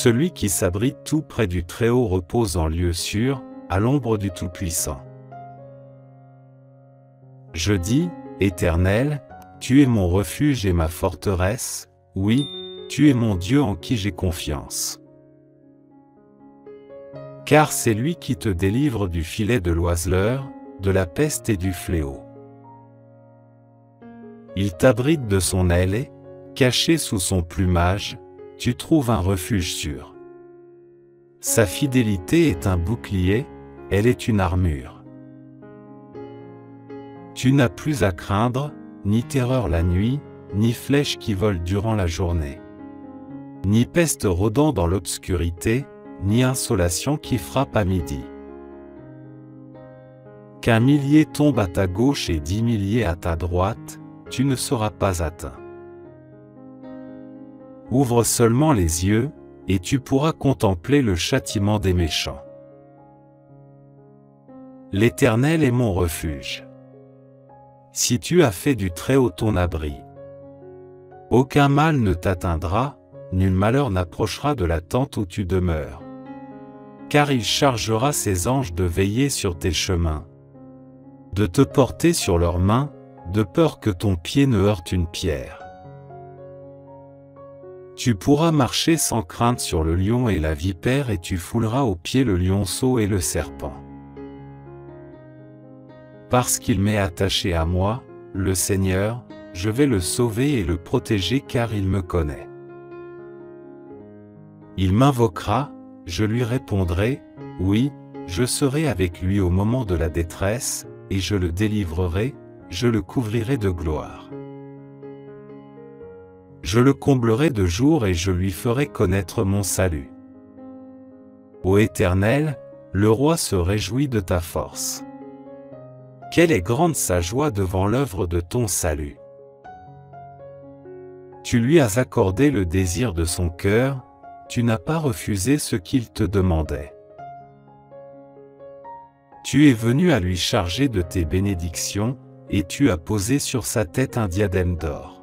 Celui qui s'abrite tout près du Très-Haut repose en lieu sûr, à l'ombre du Tout-Puissant. Je dis, Éternel, tu es mon refuge et ma forteresse, oui, tu es mon Dieu en qui j'ai confiance. Car c'est lui qui te délivre du filet de l'oiseleur, de la peste et du fléau. Il t'abrite de son aile et, caché sous son plumage, tu trouves un refuge sûr. Sa fidélité est un bouclier, elle est une armure. Tu n'as plus à craindre, ni terreur la nuit, ni flèche qui vole durant la journée, ni peste rôdant dans l'obscurité, ni insolation qui frappe à midi. Qu'un millier tombe à ta gauche et 10 000 à ta droite, tu ne seras pas atteint. Ouvre seulement les yeux, et tu pourras contempler le châtiment des méchants. L'Éternel est mon refuge. Si tu as fait du Très-Haut ton abri, aucun mal ne t'atteindra, nul malheur n'approchera de la tente où tu demeures. Car il chargera ses anges de veiller sur tes chemins, de te porter sur leurs mains, de peur que ton pied ne heurte une pierre. Tu pourras marcher sans crainte sur le lion et la vipère et tu fouleras aux pieds le lionceau et le serpent. Parce qu'il m'est attaché à moi, le Seigneur, je vais le sauver et le protéger car il me connaît. Il m'invoquera, je lui répondrai, oui, je serai avec lui au moment de la détresse, et je le délivrerai, je le couvrirai de gloire. Je le comblerai de jour et je lui ferai connaître mon salut. Ô Éternel, le roi se réjouit de ta force. Quelle est grande sa joie devant l'œuvre de ton salut! Tu lui as accordé le désir de son cœur, tu n'as pas refusé ce qu'il te demandait. Tu es venu à lui charger de tes bénédictions, et tu as posé sur sa tête un diadème d'or.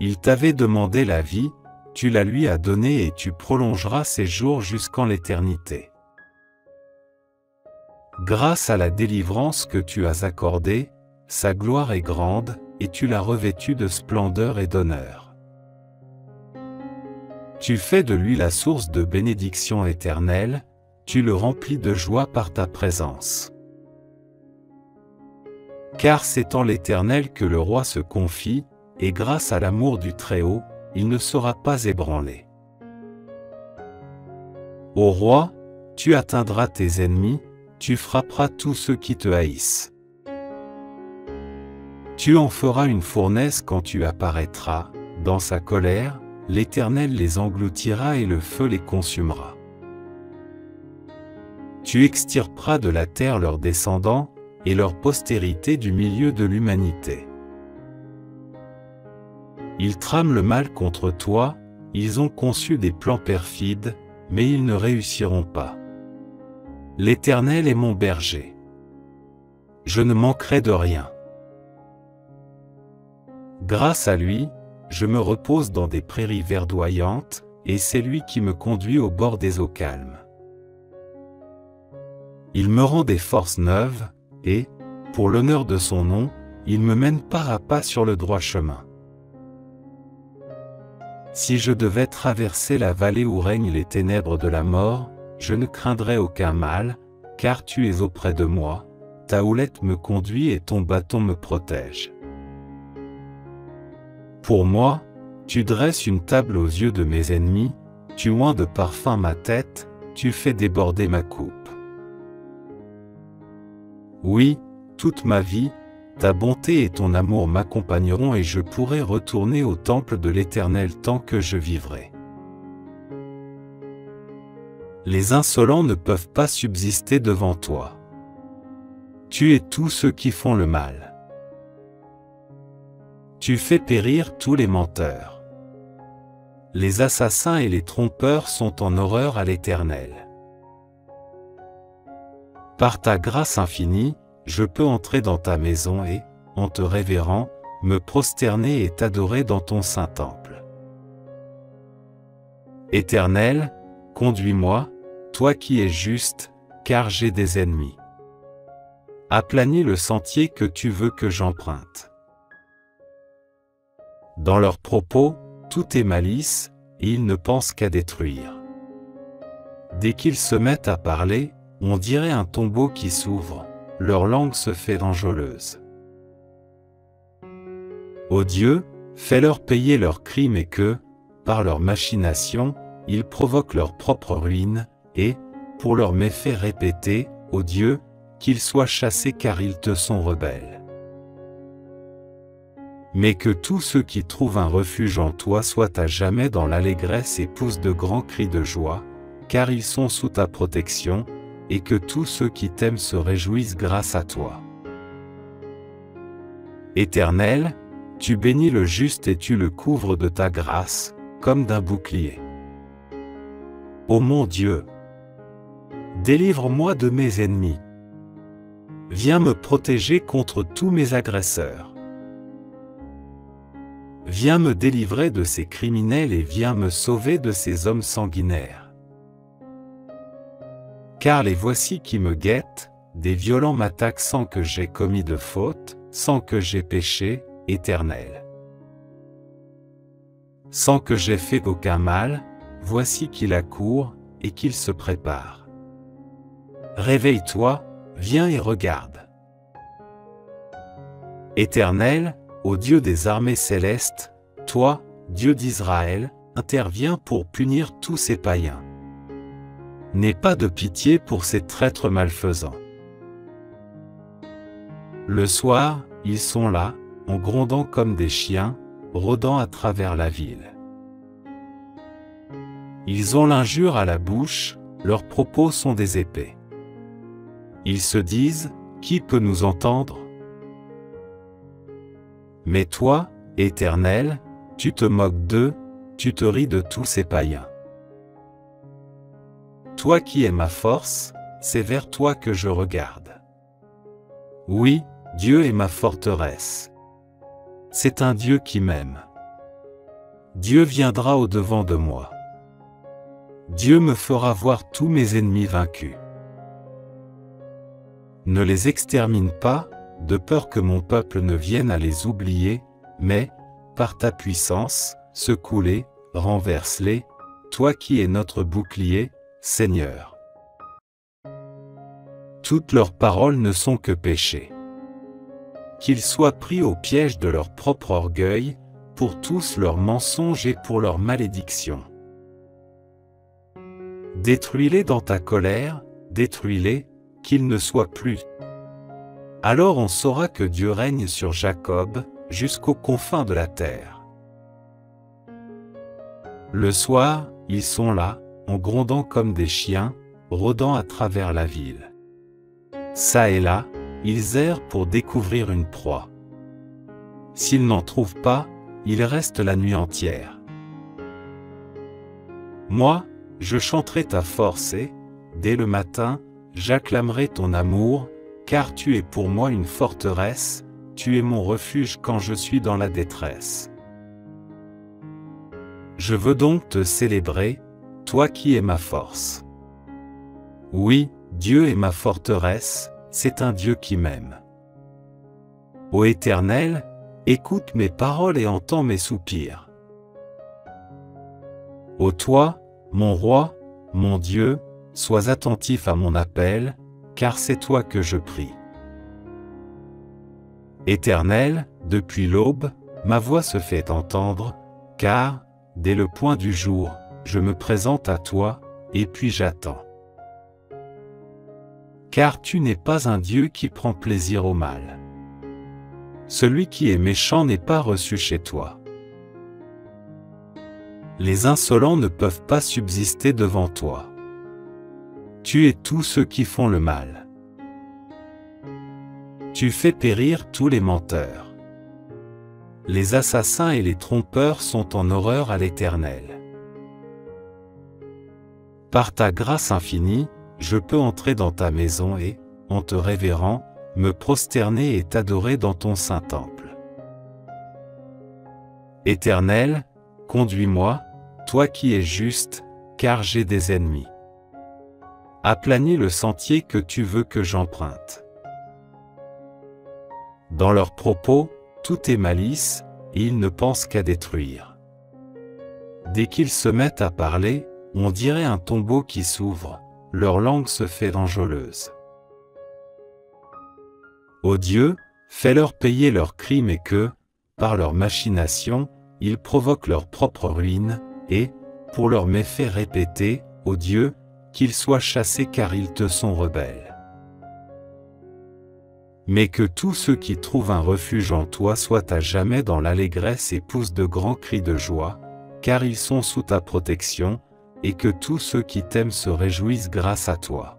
Il t'avait demandé la vie, tu la lui as donnée et tu prolongeras ses jours jusqu'en l'éternité. Grâce à la délivrance que tu as accordée, sa gloire est grande, et tu l'as revêtue de splendeur et d'honneur. Tu fais de lui la source de bénédiction éternelle, tu le remplis de joie par ta présence. Car c'est en l'Éternel que le roi se confie, et grâce à l'amour du Très-Haut, il ne sera pas ébranlé. Ô roi, tu atteindras tes ennemis, tu frapperas tous ceux qui te haïssent. Tu en feras une fournaise quand tu apparaîtras, dans sa colère, l'Éternel les engloutira et le feu les consumera. Tu extirperas de la terre leurs descendants, et leur postérité du milieu de l'humanité. Ils trament le mal contre toi, ils ont conçu des plans perfides, mais ils ne réussiront pas. L'Éternel est mon berger. Je ne manquerai de rien. Grâce à lui, je me repose dans des prairies verdoyantes, et c'est lui qui me conduit au bord des eaux calmes. Il me rend des forces neuves, et, pour l'honneur de son nom, il me mène pas à pas sur le droit chemin. Si je devais traverser la vallée où règnent les ténèbres de la mort, je ne craindrais aucun mal, car tu es auprès de moi, ta houlette me conduit et ton bâton me protège. Pour moi, tu dresses une table aux yeux de mes ennemis, tu oins de parfum ma tête, tu fais déborder ma coupe. Oui, toute ma vie, ta bonté et ton amour m'accompagneront et je pourrai retourner au temple de l'Éternel tant que je vivrai. Les insolents ne peuvent pas subsister devant toi. Tu es tous ceux qui font le mal. Tu fais périr tous les menteurs. Les assassins et les trompeurs sont en horreur à l'Éternel. Par ta grâce infinie, je peux entrer dans ta maison et, en te révérant, me prosterner et t'adorer dans ton saint temple. Éternel, conduis-moi, toi qui es juste, car j'ai des ennemis. Aplanis le sentier que tu veux que j'emprunte. Dans leurs propos, tout est malice, et ils ne pensent qu'à détruire. Dès qu'ils se mettent à parler, on dirait un tombeau qui s'ouvre, leur langue se fait enjôleuse. Ô Dieu, fais-leur payer leurs crimes et que, par leurs machinations, ils provoquent leur propre ruine, et, pour leurs méfaits répétés, ô Dieu, qu'ils soient chassés car ils te sont rebelles. Mais que tous ceux qui trouvent un refuge en toi soient à jamais dans l'allégresse et poussent de grands cris de joie, car ils sont sous ta protection, et que tous ceux qui t'aiment se réjouissent grâce à toi. Éternel, tu bénis le juste et tu le couvres de ta grâce, comme d'un bouclier. Ô mon Dieu, délivre-moi de mes ennemis. Viens me protéger contre tous mes agresseurs. Viens me délivrer de ces criminels et viens me sauver de ces hommes sanguinaires. Car les voici qui me guettent, des violents m'attaquent sans que j'aie commis de faute, sans que j'aie péché, Éternel. Sans que j'aie fait aucun mal, voici qu'il accourt, et qu'il se prépare. Réveille-toi, viens et regarde. Éternel, ô Dieu des armées célestes, toi, Dieu d'Israël, interviens pour punir tous ces païens. N'aie pas de pitié pour ces traîtres malfaisants. Le soir, ils sont là, en grondant comme des chiens, rôdant à travers la ville. Ils ont l'injure à la bouche, leurs propos sont des épées. Ils se disent, qui peut nous entendre? Mais toi, Éternel, tu te moques d'eux, tu te ris de tous ces païens. Toi qui es ma force, c'est vers toi que je regarde. Oui, Dieu est ma forteresse. C'est un Dieu qui m'aime. Dieu viendra au-devant de moi. Dieu me fera voir tous mes ennemis vaincus. Ne les extermine pas, de peur que mon peuple ne vienne à les oublier, mais, par ta puissance, secoue-les, renverse-les, toi qui es notre bouclier, Seigneur. Toutes leurs paroles ne sont que péché. Qu'ils soient pris au piège de leur propre orgueil, pour tous leurs mensonges et pour leurs malédictions. Détruis-les dans ta colère, détruis-les, qu'ils ne soient plus. Alors on saura que Dieu règne sur Jacob, jusqu'aux confins de la terre. Le soir, ils sont là, en grondant comme des chiens, rôdant à travers la ville. Ça et là, ils errent pour découvrir une proie. S'ils n'en trouvent pas, ils restent la nuit entière. Moi, je chanterai ta force et, dès le matin, j'acclamerai ton amour, car tu es pour moi une forteresse, tu es mon refuge quand je suis dans la détresse. Je veux donc te célébrer, toi qui es ma force. Oui, Dieu est ma forteresse, c'est un Dieu qui m'aime. Ô Éternel, écoute mes paroles et entends mes soupirs. Ô toi, mon roi, mon Dieu, sois attentif à mon appel, car c'est toi que je prie. Éternel, depuis l'aube, ma voix se fait entendre, car, dès le point du jour, je me présente à toi, et puis j'attends. Car tu n'es pas un Dieu qui prend plaisir au mal. Celui qui est méchant n'est pas reçu chez toi. Les insolents ne peuvent pas subsister devant toi. Tu es tous ceux qui font le mal. Tu fais périr tous les menteurs. Les assassins et les trompeurs sont en horreur à l'Éternel. Par ta grâce infinie, je peux entrer dans ta maison et, en te révérant, me prosterner et t'adorer dans ton saint temple. Éternel, conduis-moi, toi qui es juste, car j'ai des ennemis. Aplanis le sentier que tu veux que j'emprunte. Dans leurs propos, tout est malice, et ils ne pensent qu'à détruire. Dès qu'ils se mettent à parler, on dirait un tombeau qui s'ouvre, leur langue se fait enjôleuse. Ô Dieu, fais-leur payer leurs crimes et que, par leurs machinations, ils provoquent leur propre ruine, et, pour leurs méfaits répétés, ô Dieu, qu'ils soient chassés car ils te sont rebelles. Mais que tous ceux qui trouvent un refuge en toi soient à jamais dans l'allégresse et poussent de grands cris de joie, car ils sont sous ta protection, et que tous ceux qui t'aiment se réjouissent grâce à toi.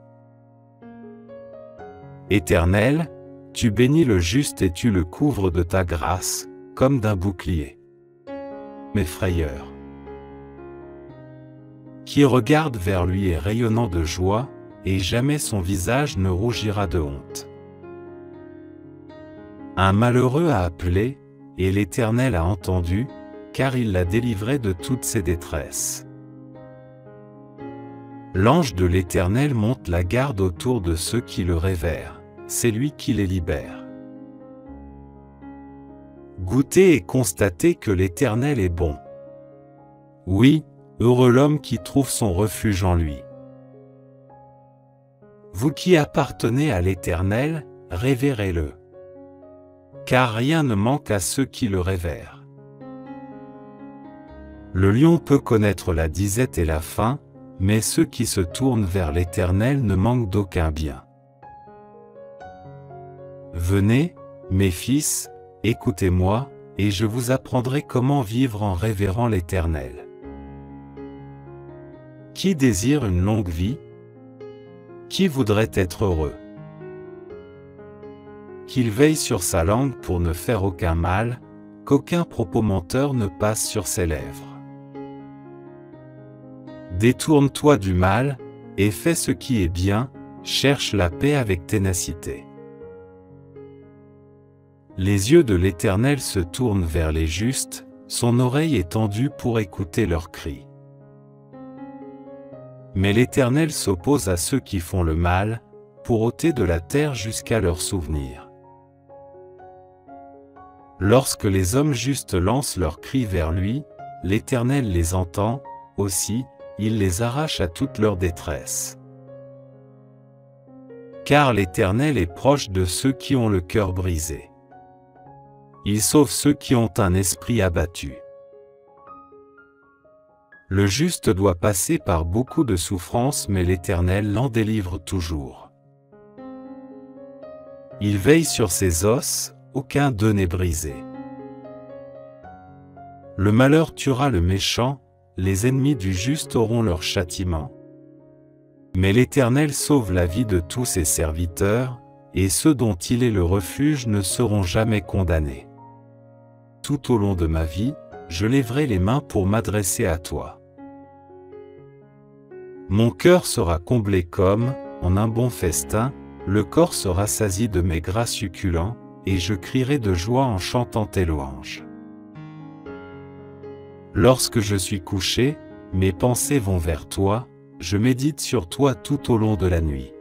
Éternel, tu bénis le juste et tu le couvres de ta grâce, comme d'un bouclier. Mes frayeurs, qui regarde vers lui est rayonnant de joie, et jamais son visage ne rougira de honte. Un malheureux a appelé, et l'Éternel a entendu, car il l'a délivré de toutes ses détresses. L'ange de l'Éternel monte la garde autour de ceux qui le révèrent. C'est lui qui les libère. Goûtez et constatez que l'Éternel est bon. Oui, heureux l'homme qui trouve son refuge en lui. Vous qui appartenez à l'Éternel, révérez-le. Car rien ne manque à ceux qui le révèrent. Le lion peut connaître la disette et la faim, mais ceux qui se tournent vers l'Éternel ne manquent d'aucun bien. Venez, mes fils, écoutez-moi, et je vous apprendrai comment vivre en révérant l'Éternel. Qui désire une longue vie? Qui voudrait être heureux? Qu'il veille sur sa langue pour ne faire aucun mal, qu'aucun propos menteur ne passe sur ses lèvres. Détourne-toi du mal, et fais ce qui est bien, cherche la paix avec ténacité. Les yeux de l'Éternel se tournent vers les justes, son oreille est tendue pour écouter leurs cris. Mais l'Éternel s'oppose à ceux qui font le mal, pour ôter de la terre jusqu'à leur souvenir. Lorsque les hommes justes lancent leurs cris vers lui, l'Éternel les entend, aussi, il les arrache à toute leur détresse. Car l'Éternel est proche de ceux qui ont le cœur brisé. Il sauve ceux qui ont un esprit abattu. Le juste doit passer par beaucoup de souffrances, mais l'Éternel l'en délivre toujours. Il veille sur ses os, aucun d'eux n'est brisé. Le malheur tuera le méchant, les ennemis du juste auront leur châtiment. Mais l'Éternel sauve la vie de tous ses serviteurs, et ceux dont il est le refuge ne seront jamais condamnés. Tout au long de ma vie, je lèverai les mains pour m'adresser à toi. Mon cœur sera comblé comme, en un bon festin, le corps sera sasi de mes gras succulents, et je crierai de joie en chantant tes louanges. Lorsque je suis couché, mes pensées vont vers toi, je médite sur toi tout au long de la nuit.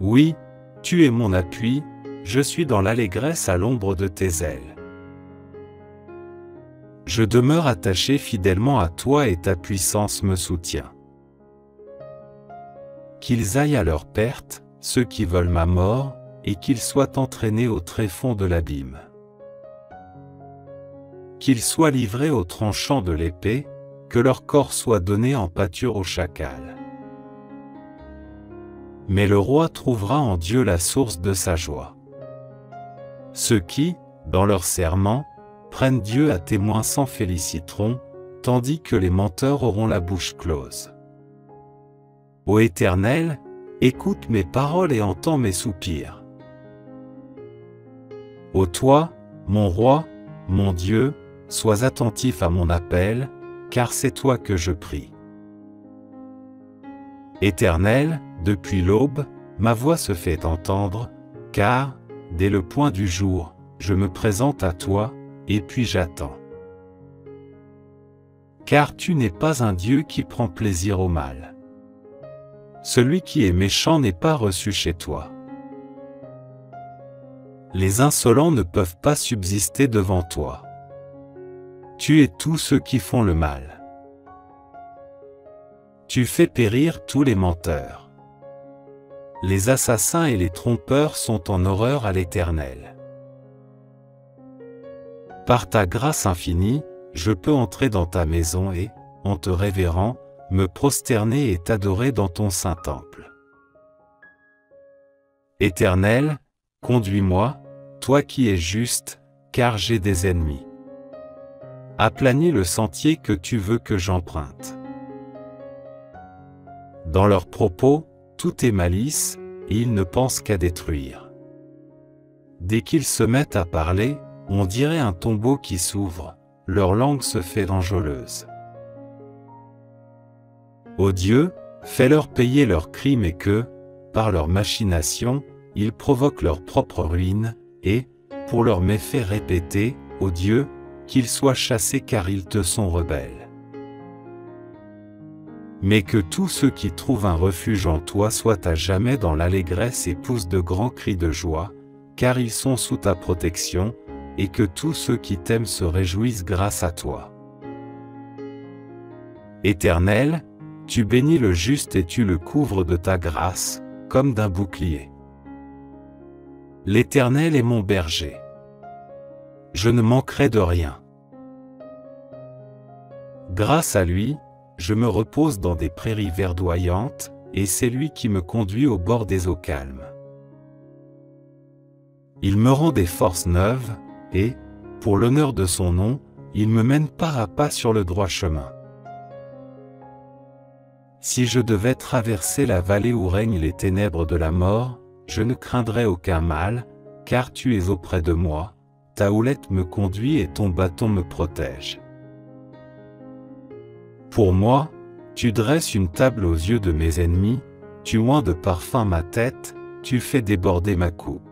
Oui, tu es mon appui, je suis dans l'allégresse à l'ombre de tes ailes. Je demeure attaché fidèlement à toi et ta puissance me soutient. Qu'ils aillent à leur perte, ceux qui veulent ma mort, et qu'ils soient entraînés au tréfonds de l'abîme. Qu'ils soient livrés au tranchant de l'épée, que leur corps soit donné en pâture au chacal. Mais le roi trouvera en Dieu la source de sa joie. Ceux qui, dans leur serment, prennent Dieu à témoin s'en féliciteront, tandis que les menteurs auront la bouche close. Ô Éternel, écoute mes paroles et entends mes soupirs. Ô toi, mon roi, mon Dieu, sois attentif à mon appel, car c'est toi que je prie. Éternel, depuis l'aube, ma voix se fait entendre, car, dès le point du jour, je me présente à toi, et puis j'attends. car tu n'es pas un Dieu qui prend plaisir au mal. Celui qui est méchant n'est pas reçu chez toi. Les insolents ne peuvent pas subsister devant toi. Tu es tous ceux qui font le mal. Tu fais périr tous les menteurs. Les assassins et les trompeurs sont en horreur à l'Éternel. Par ta grâce infinie, je peux entrer dans ta maison et, en te révérant, me prosterner et t'adorer dans ton saint temple. Éternel, conduis-moi, toi qui es juste, car j'ai des ennemis. Aplanis le sentier que tu veux que j'emprunte. Dans leurs propos, tout est malice, et ils ne pensent qu'à détruire. Dès qu'ils se mettent à parler, on dirait un tombeau qui s'ouvre, leur langue se fait enjôleuse. Ô Dieu, fais-leur payer leurs crimes et que, par leurs machinations, ils provoquent leur propre ruine, et, pour leurs méfaits répétés, ô Dieu, qu'ils soient chassés car ils te sont rebelles. Mais que tous ceux qui trouvent un refuge en toi soient à jamais dans l'allégresse et poussent de grands cris de joie, car ils sont sous ta protection, et que tous ceux qui t'aiment se réjouissent grâce à toi. Éternel, tu bénis le juste et tu le couvres de ta grâce, comme d'un bouclier. L'Éternel est mon berger. Je ne manquerai de rien. Grâce à lui, je me repose dans des prairies verdoyantes, et c'est lui qui me conduit au bord des eaux calmes. Il me rend des forces neuves, et, pour l'honneur de son nom, il me mène pas à pas sur le droit chemin. Si je devais traverser la vallée où règnent les ténèbres de la mort, je ne craindrai aucun mal, car tu es auprès de moi, ta houlette me conduit et ton bâton me protège. Pour moi, tu dresses une table aux yeux de mes ennemis, tu oins de parfum ma tête, tu fais déborder ma coupe.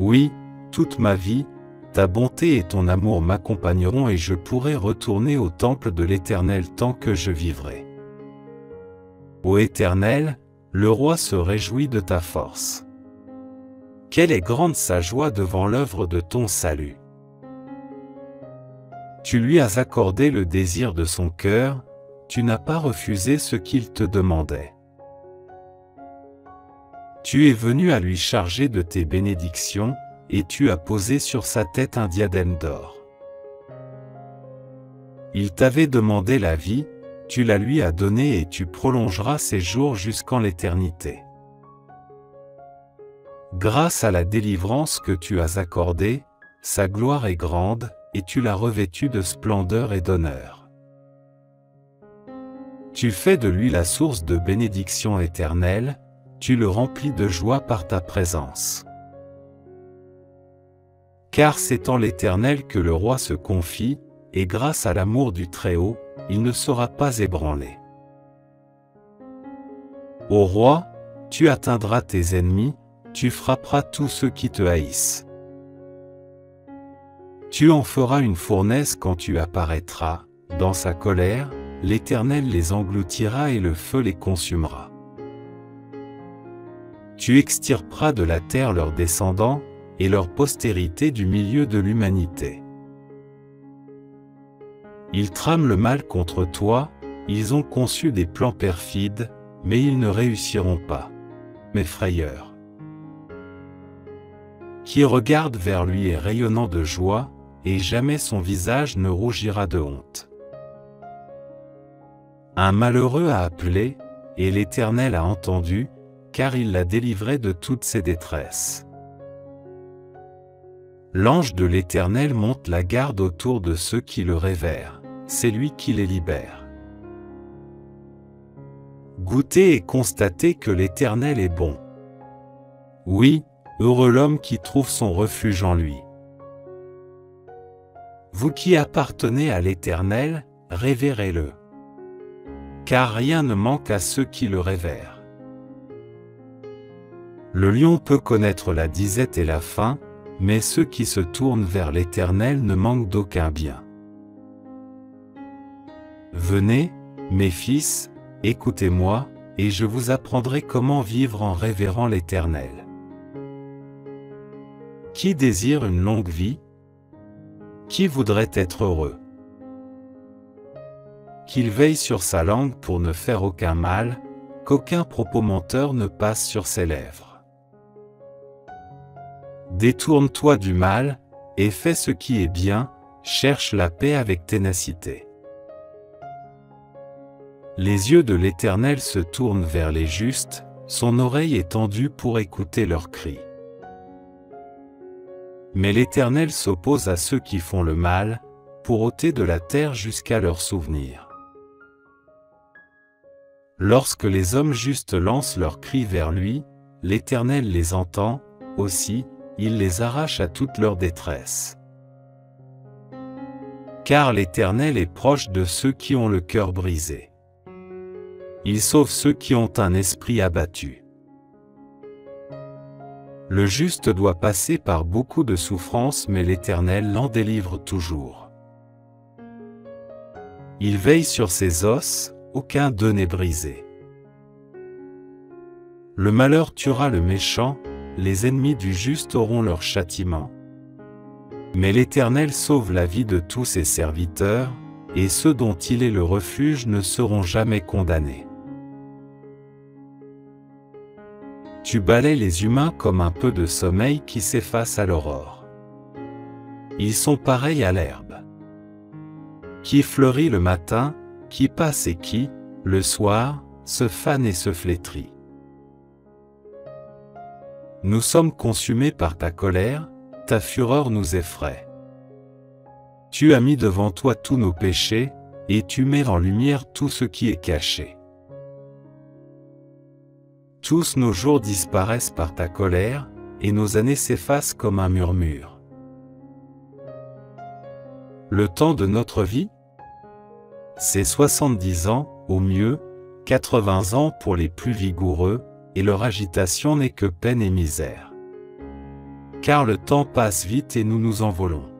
Oui, toute ma vie, ta bonté et ton amour m'accompagneront et je pourrai retourner au temple de l'Éternel tant que je vivrai. Ô Éternel, le roi se réjouit de ta force. Quelle est grande sa joie devant l'œuvre de ton salut! Tu lui as accordé le désir de son cœur, tu n'as pas refusé ce qu'il te demandait. Tu es venu à lui charger de tes bénédictions, et tu as posé sur sa tête un diadème d'or. Il t'avait demandé la vie, tu la lui as donnée et tu prolongeras ses jours jusqu'en l'éternité. Grâce à la délivrance que tu as accordée, sa gloire est grande, et tu l'as revêtu de splendeur et d'honneur. Tu fais de lui la source de bénédiction éternelle, tu le remplis de joie par ta présence. Car c'est en l'Éternel que le roi se confie, et grâce à l'amour du Très-Haut, il ne sera pas ébranlé. Ô roi, tu atteindras tes ennemis, tu frapperas tous ceux qui te haïssent. Tu en feras une fournaise quand tu apparaîtras, dans sa colère, l'Éternel les engloutira et le feu les consumera. Tu extirperas de la terre leurs descendants, et leur postérité du milieu de l'humanité. Ils trament le mal contre toi, ils ont conçu des plans perfides, mais ils ne réussiront pas. M'effrayeur. Qui regarde vers lui est rayonnant de joie, et jamais son visage ne rougira de honte. Un malheureux a appelé, et l'Éternel a entendu, car il l'a délivré de toutes ses détresses. L'ange de l'Éternel monte la garde autour de ceux qui le révèrent, c'est lui qui les libère. Goûtez et constatez que l'Éternel est bon. Oui, heureux l'homme qui trouve son refuge en lui. Vous qui appartenez à l'Éternel, révérez-le. Car rien ne manque à ceux qui le révèrent. Le lion peut connaître la disette et la faim, mais ceux qui se tournent vers l'Éternel ne manquent d'aucun bien. Venez, mes fils, écoutez-moi, et je vous apprendrai comment vivre en révérant l'Éternel. Qui désire une longue vie? Qui voudrait être heureux? Qu'il veille sur sa langue pour ne faire aucun mal, qu'aucun propos menteur ne passe sur ses lèvres. Détourne-toi du mal, et fais ce qui est bien, cherche la paix avec ténacité. Les yeux de l'Éternel se tournent vers les justes, son oreille est tendue pour écouter leurs cris. Mais l'Éternel s'oppose à ceux qui font le mal, pour ôter de la terre jusqu'à leur souvenir. Lorsque les hommes justes lancent leurs cris vers lui, l'Éternel les entend, aussi, il les arrache à toute leur détresse. Car l'Éternel est proche de ceux qui ont le cœur brisé. Il sauve ceux qui ont un esprit abattu. Le juste doit passer par beaucoup de souffrances, mais l'Éternel l'en délivre toujours. Il veille sur ses os, aucun d'eux n'est brisé. Le malheur tuera le méchant, les ennemis du juste auront leur châtiment. Mais l'Éternel sauve la vie de tous ses serviteurs, et ceux dont il est le refuge ne seront jamais condamnés. Tu balais les humains comme un peu de sommeil qui s'efface à l'aurore. Ils sont pareils à l'herbe, qui fleurit le matin, qui passe et qui, le soir, se fane et se flétrit. Nous sommes consumés par ta colère, ta fureur nous effraie. Tu as mis devant toi tous nos péchés, et tu mets en lumière tout ce qui est caché. Tous nos jours disparaissent par ta colère, et nos années s'effacent comme un murmure. Le temps de notre vie? C'est 70 ans, au mieux, 80 ans pour les plus vigoureux, et leur agitation n'est que peine et misère. Car le temps passe vite et nous nous envolons.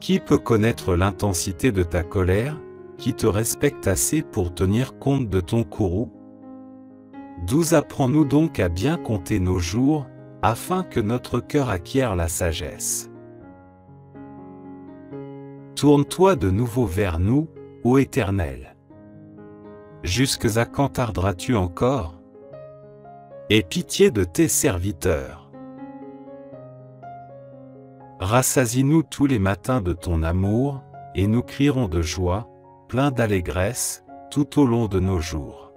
Qui peut connaître l'intensité de ta colère? Qui te respecte assez pour tenir compte de ton courroux? D'où apprends-nous donc à bien compter nos jours, afin que notre cœur acquière la sagesse? Tourne-toi de nouveau vers nous, ô Éternel. Jusque à quand tarderas-tu encore? Aie pitié de tes serviteurs. Rassasie-nous tous les matins de ton amour, et nous crierons de joie, plein d'allégresse, tout au long de nos jours.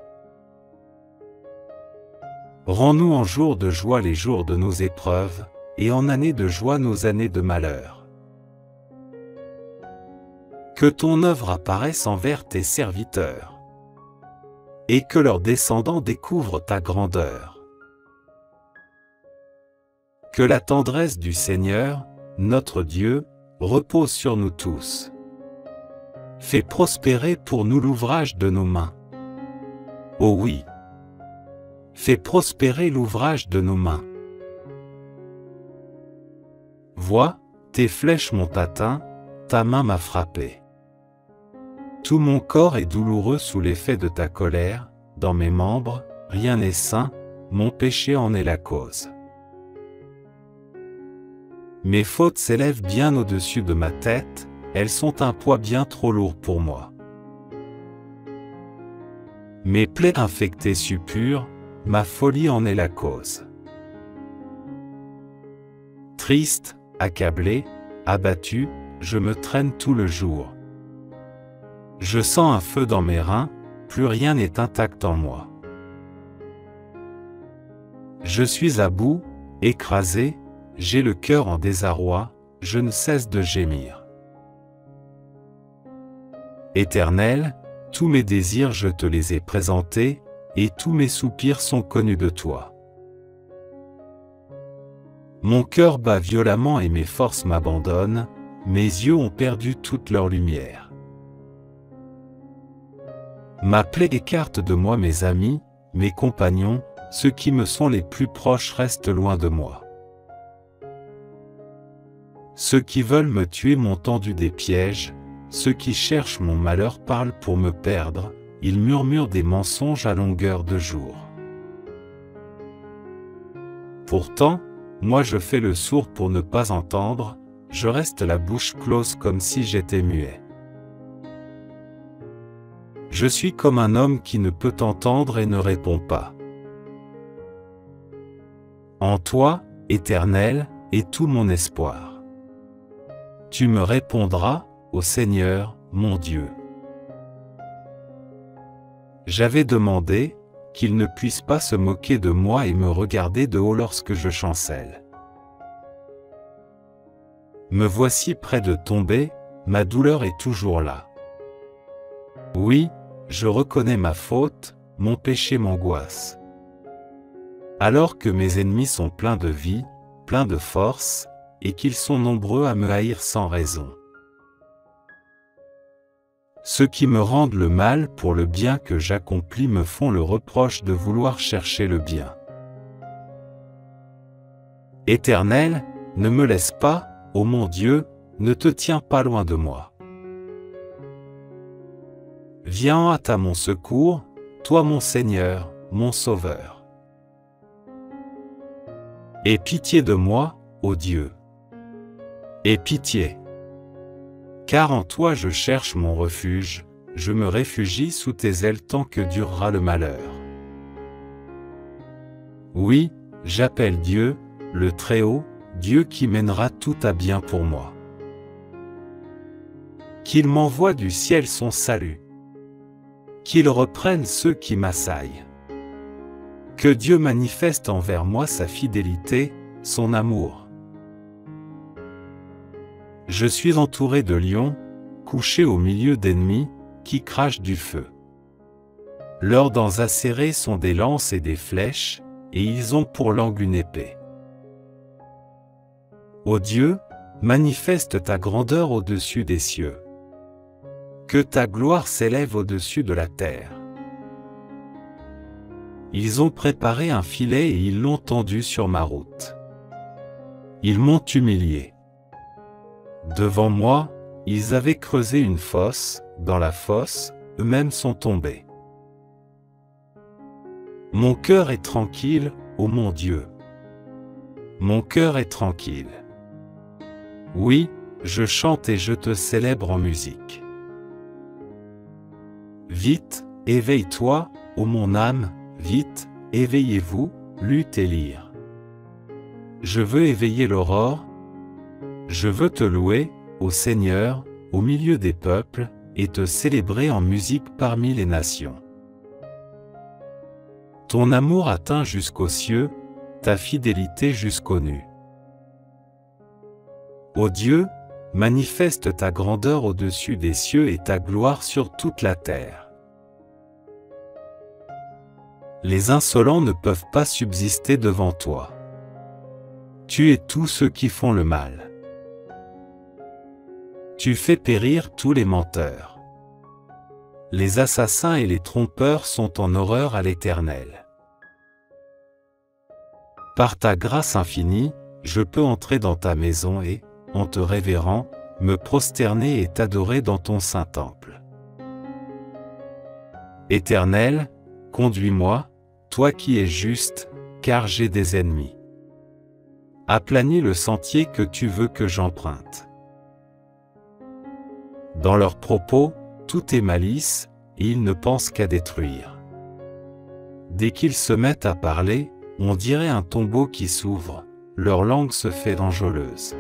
Rends-nous en jours de joie les jours de nos épreuves, et en années de joie nos années de malheur. Que ton œuvre apparaisse envers tes serviteurs, et que leurs descendants découvrent ta grandeur. Que la tendresse du Seigneur, notre Dieu, repose sur nous tous. Fais prospérer pour nous l'ouvrage de nos mains. Oh oui, fais prospérer l'ouvrage de nos mains. Vois, tes flèches m'ont atteint, ta main m'a frappé. Tout mon corps est douloureux sous l'effet de ta colère, dans mes membres, rien n'est sain, mon péché en est la cause. Mes fautes s'élèvent bien au-dessus de ma tête, elles sont un poids bien trop lourd pour moi. Mes plaies infectées suppurent, ma folie en est la cause. Triste, accablé, abattu, je me traîne tout le jour. Je sens un feu dans mes reins, plus rien n'est intact en moi. Je suis à bout, écrasé, j'ai le cœur en désarroi, je ne cesse de gémir. Éternel, tous mes désirs je te les ai présentés, et tous mes soupirs sont connus de toi. Mon cœur bat violemment et mes forces m'abandonnent, mes yeux ont perdu toute leur lumière. Ma plaie écarte de moi mes amis, mes compagnons, ceux qui me sont les plus proches restent loin de moi. Ceux qui veulent me tuer m'ont tendu des pièges, Ceux qui cherchent mon malheur parlent pour me perdre, ils murmurent des mensonges à longueur de jour. Pourtant, moi je fais le sourd pour ne pas entendre, je reste la bouche close comme si j'étais muet. Je suis comme un homme qui ne peut entendre et ne répond pas. En toi, Éternel, est tout mon espoir. Tu me répondras, ô Seigneur, mon Dieu. J'avais demandé qu'ils ne puissent pas se moquer de moi et me regarder de haut lorsque je chancelle. Me voici près de tomber, ma douleur est toujours là. Oui, je reconnais ma faute, mon péché m'angoisse. Alors que mes ennemis sont pleins de vie, pleins de force, et qu'ils sont nombreux à me haïr sans raison. Ceux qui me rendent le mal pour le bien que j'accomplis me font le reproche de vouloir chercher le bien. Éternel, ne me laisse pas, ô mon Dieu, ne te tiens pas loin de moi. Viens en hâte à mon secours, toi mon Seigneur, mon Sauveur. Aie pitié de moi, ô Dieu. Aie pitié. Car en toi je cherche mon refuge, je me réfugie sous tes ailes tant que durera le malheur. Oui, j'appelle Dieu, le Très-Haut, Dieu qui mènera tout à bien pour moi. Qu'il m'envoie du ciel son salut. Qu'il reprenne ceux qui m'assaillent. Que Dieu manifeste envers moi sa fidélité, son amour. Je suis entouré de lions, couché au milieu d'ennemis, qui crachent du feu. Leurs dents acérées sont des lances et des flèches, et ils ont pour langue une épée. Ô Dieu, manifeste ta grandeur au-dessus des cieux. Que ta gloire s'élève au-dessus de la terre. Ils ont préparé un filet et ils l'ont tendu sur ma route. Ils m'ont humilié. Devant moi, ils avaient creusé une fosse, dans la fosse, eux-mêmes sont tombés. Mon cœur est tranquille, ô mon Dieu. Mon cœur est tranquille. Oui, je chante et je te célèbre en musique. Vite, éveille-toi, ô mon âme, vite, éveillez-vous, luth et lyre. Je veux éveiller l'aurore. Je veux te louer, ô Seigneur, au milieu des peuples, et te célébrer en musique parmi les nations. Ton amour atteint jusqu'aux cieux, ta fidélité jusqu'aux nues. Ô Dieu, manifeste ta grandeur au-dessus des cieux et ta gloire sur toute la terre. Les insolents ne peuvent pas subsister devant toi. Tu es tous ceux qui font le mal. Tu fais périr tous les menteurs. Les assassins et les trompeurs sont en horreur à l'Éternel. Par ta grâce infinie, je peux entrer dans ta maison et, en te révérant, me prosterner et t'adorer dans ton saint temple. Éternel, conduis-moi, toi qui es juste, car j'ai des ennemis. Aplanis le sentier que tu veux que j'emprunte. Dans leurs propos, tout est malice, et ils ne pensent qu'à détruire. Dès qu'ils se mettent à parler, on dirait un tombeau qui s'ouvre, leur langue se fait enjôleuse.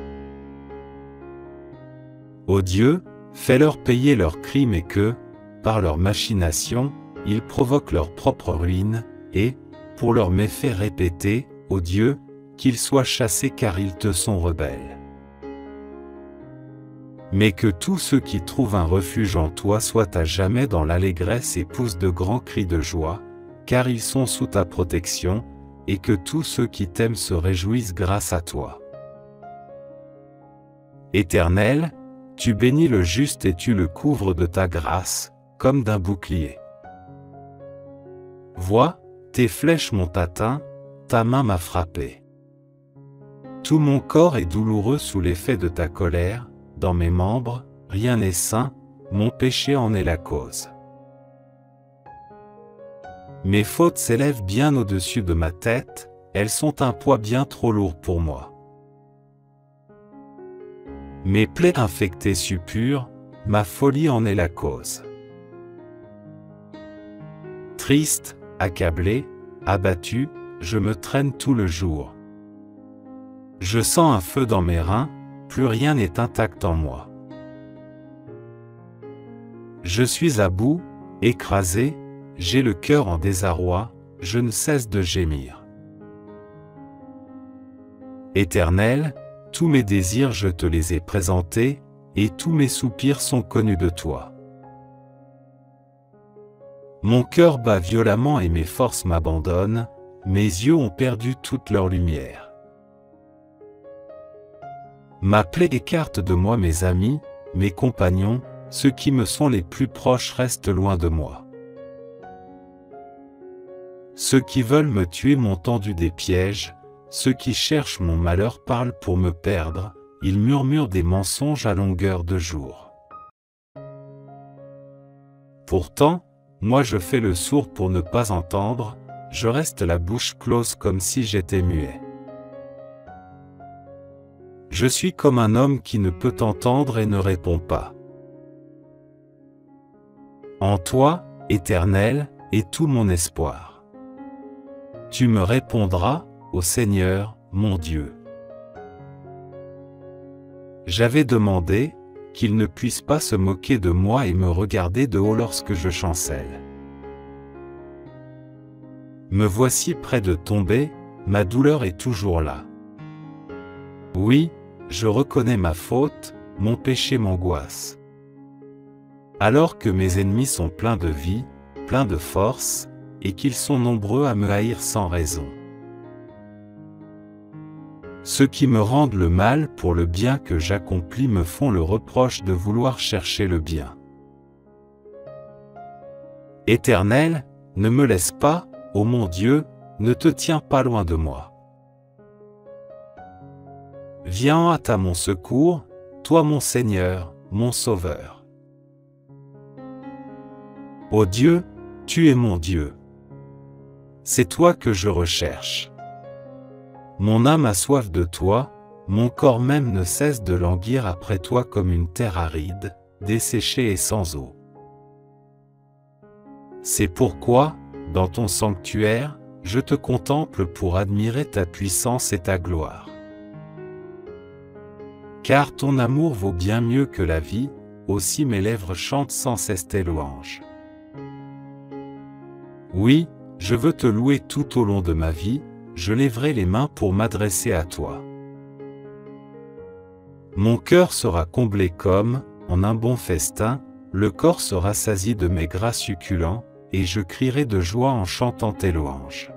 Ô Dieu, fais-leur payer leurs crimes et que, par leurs machinations, ils provoquent leur propre ruine, et, pour leurs méfaits répétés, ô Dieu, qu'ils soient chassés car ils te sont rebelles. Mais que tous ceux qui trouvent un refuge en toi soient à jamais dans l'allégresse et poussent de grands cris de joie, car ils sont sous ta protection, et que tous ceux qui t'aiment se réjouissent grâce à toi. Éternel, tu bénis le juste et tu le couvres de ta grâce, comme d'un bouclier. Vois, tes flèches m'ont atteint, ta main m'a frappé. Tout mon corps est douloureux sous l'effet de ta colère, dans mes membres, rien n'est sain, mon péché en est la cause. Mes fautes s'élèvent bien au-dessus de ma tête, elles sont un poids bien trop lourd pour moi. Mes plaies infectées suppurent, ma folie en est la cause. Triste, accablé, abattu, je me traîne tout le jour. Je sens un feu dans mes reins, plus rien n'est intact en moi. Je suis à bout, écrasé, j'ai le cœur en désarroi, je ne cesse de gémir. Éternel, tous mes désirs je te les ai présentés, et tous mes soupirs sont connus de toi. Mon cœur bat violemment et mes forces m'abandonnent, mes yeux ont perdu toute leur lumière. Ma plaie écarte de moi mes amis, mes compagnons, ceux qui me sont les plus proches restent loin de moi. Ceux qui veulent me tuer m'ont tendu des pièges, ceux qui cherchent mon malheur parlent pour me perdre, ils murmurent des mensonges à longueur de jour. Pourtant, moi je fais le sourd pour ne pas entendre, je reste la bouche close comme si j'étais muet. Je suis comme un homme qui ne peut entendre et ne répond pas. En toi, Éternel, est tout mon espoir. Tu me répondras, ô Seigneur, mon Dieu. J'avais demandé qu'ils ne puissent pas se moquer de moi et me regarder de haut lorsque je chancelle. Me voici près de tomber, ma douleur est toujours là. Oui, je reconnais ma faute, mon péché m'angoisse. Alors que mes ennemis sont pleins de vie, pleins de force, et qu'ils sont nombreux à me haïr sans raison. Ceux qui me rendent le mal pour le bien que j'accomplis me font le reproche de vouloir chercher le bien. Éternel, ne me laisse pas, ô mon Dieu, ne te tiens pas loin de moi. Viens hâte à mon secours, toi mon Seigneur, mon Sauveur. Ô Dieu, tu es mon Dieu. C'est toi que je recherche. Mon âme a soif de toi, mon corps même ne cesse de languir après toi comme une terre aride, desséchée et sans eau. C'est pourquoi, dans ton sanctuaire, je te contemple pour admirer ta puissance et ta gloire. Car ton amour vaut bien mieux que la vie, aussi mes lèvres chantent sans cesse tes louanges. Oui, je veux te louer tout au long de ma vie, je lèverai les mains pour m'adresser à toi. Mon cœur sera comblé comme, en un bon festin, le corps sera rassasié de mes gras succulents, et je crierai de joie en chantant tes louanges.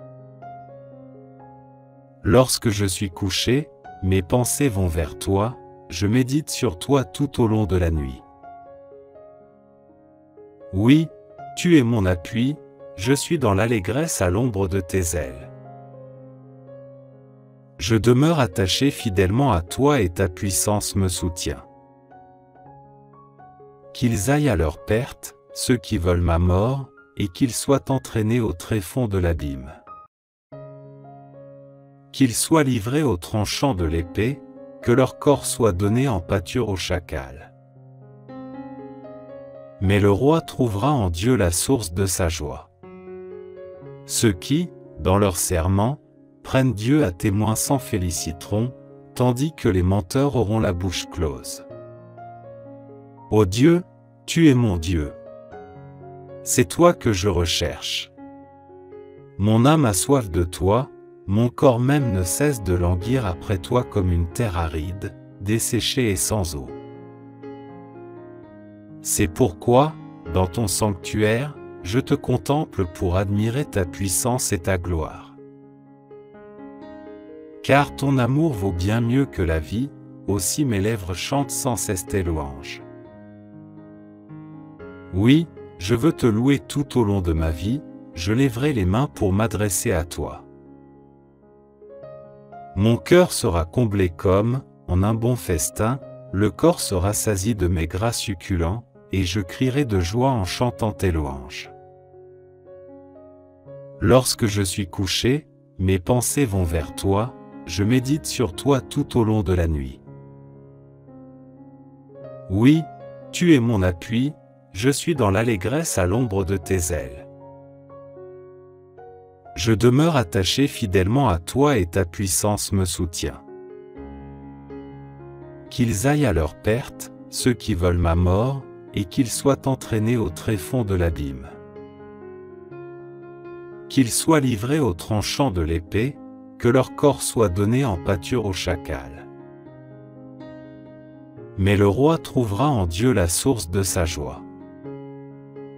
Lorsque je suis couché, mes pensées vont vers toi, je médite sur toi tout au long de la nuit. Oui, tu es mon appui, je suis dans l'allégresse à l'ombre de tes ailes. Je demeure attaché fidèlement à toi et ta puissance me soutient. Qu'ils aillent à leur perte, ceux qui veulent ma mort, et qu'ils soient entraînés au tréfonds de l'abîme. Qu'ils soient livrés au tranchant de l'épée, que leur corps soit donné en pâture au chacal. Mais le roi trouvera en Dieu la source de sa joie. Ceux qui, dans leur serment, prennent Dieu à témoin s'en féliciteront, tandis que les menteurs auront la bouche close. Ô Dieu, tu es mon Dieu. C'est toi que je recherche. Mon âme a soif de toi, mon corps même ne cesse de languir après toi comme une terre aride, desséchée et sans eau. C'est pourquoi, dans ton sanctuaire, je te contemple pour admirer ta puissance et ta gloire. Car ton amour vaut bien mieux que la vie, aussi mes lèvres chantent sans cesse tes louanges. Oui, je veux te louer tout au long de ma vie, je lèverai les mains pour m'adresser à toi. Mon cœur sera comblé comme, en un bon festin, le corps sera rassasié de mes gras succulents, et je crierai de joie en chantant tes louanges. Lorsque je suis couché, mes pensées vont vers toi, je médite sur toi tout au long de la nuit. Oui, tu es mon appui, je suis dans l'allégresse à l'ombre de tes ailes. Je demeure attaché fidèlement à toi et ta puissance me soutient. Qu'ils aillent à leur perte, ceux qui veulent ma mort, et qu'ils soient entraînés au tréfonds de l'abîme. Qu'ils soient livrés au tranchant de l'épée, que leur corps soit donné en pâture au chacal. Mais le roi trouvera en Dieu la source de sa joie.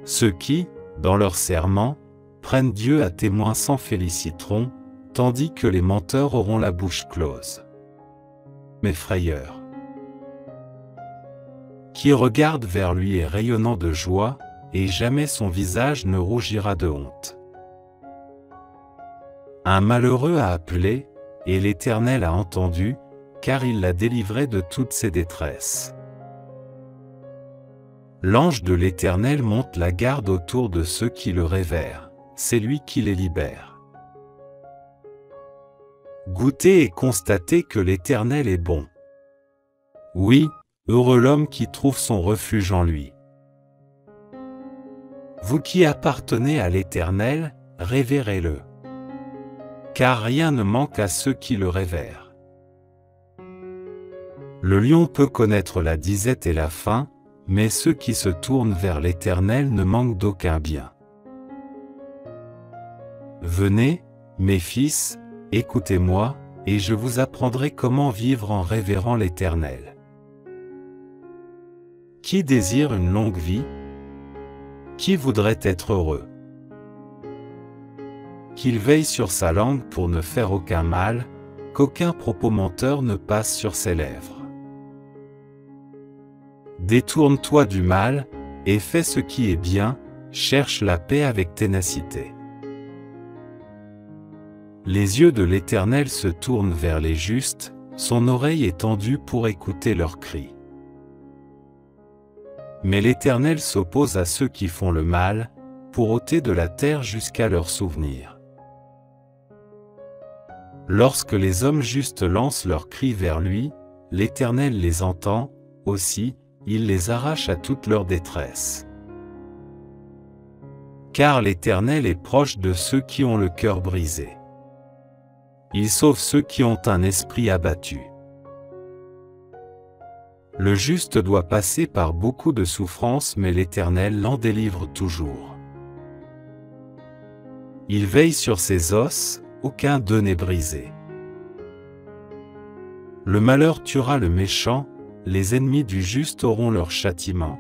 Ceux qui, dans leur serment, prennent Dieu à témoin s'en féliciteront, tandis que les menteurs auront la bouche close. Mes frayeurs, qui regarde vers lui est rayonnant de joie, et jamais son visage ne rougira de honte. Un malheureux a appelé, et l'Éternel a entendu, car il l'a délivré de toutes ses détresses. L'ange de l'Éternel monte la garde autour de ceux qui le révèrent, c'est lui qui les libère. Goûtez et constatez que l'Éternel est bon. Oui, heureux l'homme qui trouve son refuge en lui. Vous qui appartenez à l'Éternel, révérez-le. Car rien ne manque à ceux qui le révèrent. Le lion peut connaître la disette et la faim, mais ceux qui se tournent vers l'Éternel ne manquent d'aucun bien. Venez, mes fils, écoutez-moi, et je vous apprendrai comment vivre en révérant l'Éternel. Qui désire une longue vie? Qui voudrait être heureux? Qu'il veille sur sa langue pour ne faire aucun mal, qu'aucun propos menteur ne passe sur ses lèvres. Détourne-toi du mal, et fais ce qui est bien, cherche la paix avec ténacité. Les yeux de l'Éternel se tournent vers les justes, son oreille est tendue pour écouter leurs cris. Mais l'Éternel s'oppose à ceux qui font le mal, pour ôter de la terre jusqu'à leur souvenir. Lorsque les hommes justes lancent leurs cris vers lui, l'Éternel les entend, aussi, il les arrache à toute leur détresse. Car l'Éternel est proche de ceux qui ont le cœur brisé. Il sauve ceux qui ont un esprit abattu. Le juste doit passer par beaucoup de souffrances, mais l'Éternel l'en délivre toujours. Il veille sur ses os, aucun d'eux n'est brisé. Le malheur tuera le méchant, les ennemis du juste auront leur châtiment.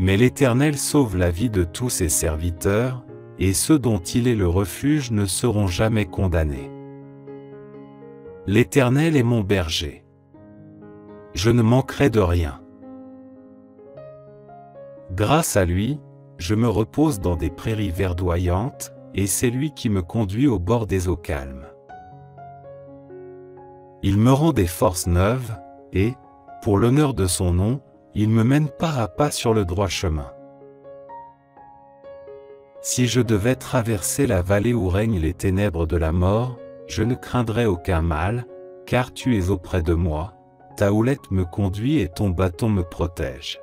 Mais l'Éternel sauve la vie de tous ses serviteurs, et ceux dont il est le refuge ne seront jamais condamnés. L'Éternel est mon berger. Je ne manquerai de rien. Grâce à lui, je me repose dans des prairies verdoyantes, et c'est lui qui me conduit au bord des eaux calmes. Il me rend des forces neuves, et, pour l'honneur de son nom, il me mène pas à pas sur le droit chemin. Si je devais traverser la vallée où règnent les ténèbres de la mort, je ne craindrais aucun mal, car tu es auprès de moi, ta houlette me conduit et ton bâton me protège.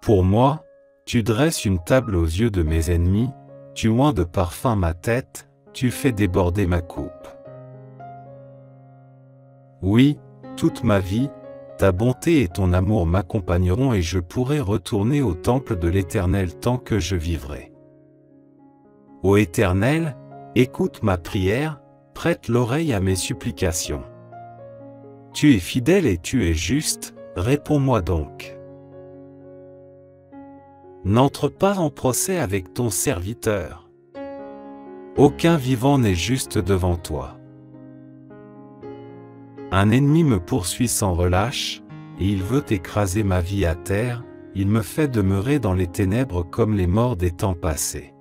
Pour moi, tu dresses une table aux yeux de mes ennemis, tu oins de parfum ma tête, tu fais déborder ma coupe. Oui, toute ma vie, ta bonté et ton amour m'accompagneront et je pourrai retourner au temple de l'Éternel tant que je vivrai. Ô Éternel, écoute ma prière, prête l'oreille à mes supplications. Tu es fidèle et tu es juste, réponds-moi donc. N'entre pas en procès avec ton serviteur. Aucun vivant n'est juste devant toi. Un ennemi me poursuit sans relâche, et il veut écraser ma vie à terre, il me fait demeurer dans les ténèbres comme les morts des temps passés.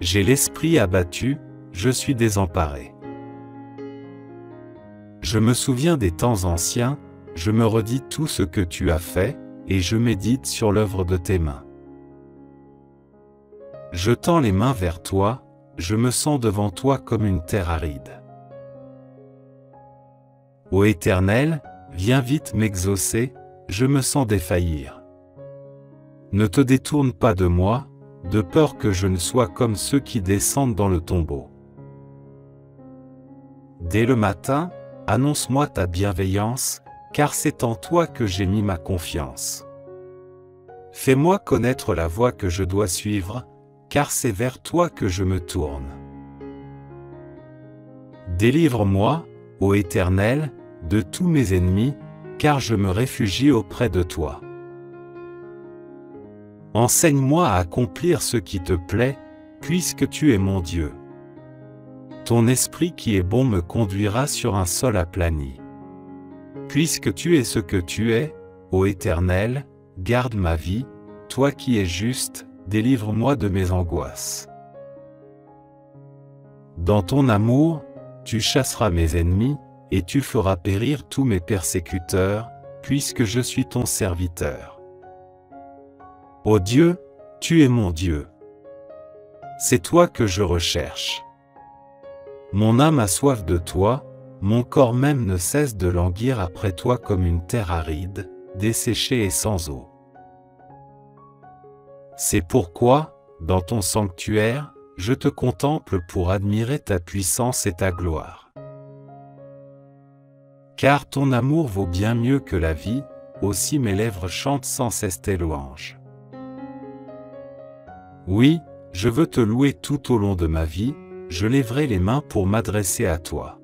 J'ai l'esprit abattu, je suis désemparé. Je me souviens des temps anciens, Je me redis tout ce que tu as fait, et je médite sur l'œuvre de tes mains. Je tends les mains vers toi, je me sens devant toi comme une terre aride. Ô Éternel, viens vite m'exaucer, je me sens défaillir. Ne te détourne pas de moi, de peur que je ne sois comme ceux qui descendent dans le tombeau. Dès le matin, annonce-moi ta bienveillance, car c'est en toi que j'ai mis ma confiance. Fais-moi connaître la voie que je dois suivre, car c'est vers toi que je me tourne. Délivre-moi, ô Éternel, de tous mes ennemis, car je me réfugie auprès de toi. Enseigne-moi à accomplir ce qui te plaît, puisque tu es mon Dieu. Ton esprit qui est bon me conduira sur un sol aplani. Puisque tu es ce que tu es, ô Éternel, garde ma vie, toi qui es juste, délivre-moi de mes angoisses. Dans ton amour, tu chasseras mes ennemis, et tu feras périr tous mes persécuteurs, puisque je suis ton serviteur. Ô Dieu, tu es mon Dieu. C'est toi que je recherche. Mon âme a soif de toi, mon corps même ne cesse de languir après toi comme une terre aride, desséchée et sans eau. C'est pourquoi, dans ton sanctuaire, je te contemple pour admirer ta puissance et ta gloire. Car ton amour vaut bien mieux que la vie, aussi mes lèvres chantent sans cesse tes louanges. Oui, je veux te louer tout au long de ma vie, je lèverai les mains pour m'adresser à toi.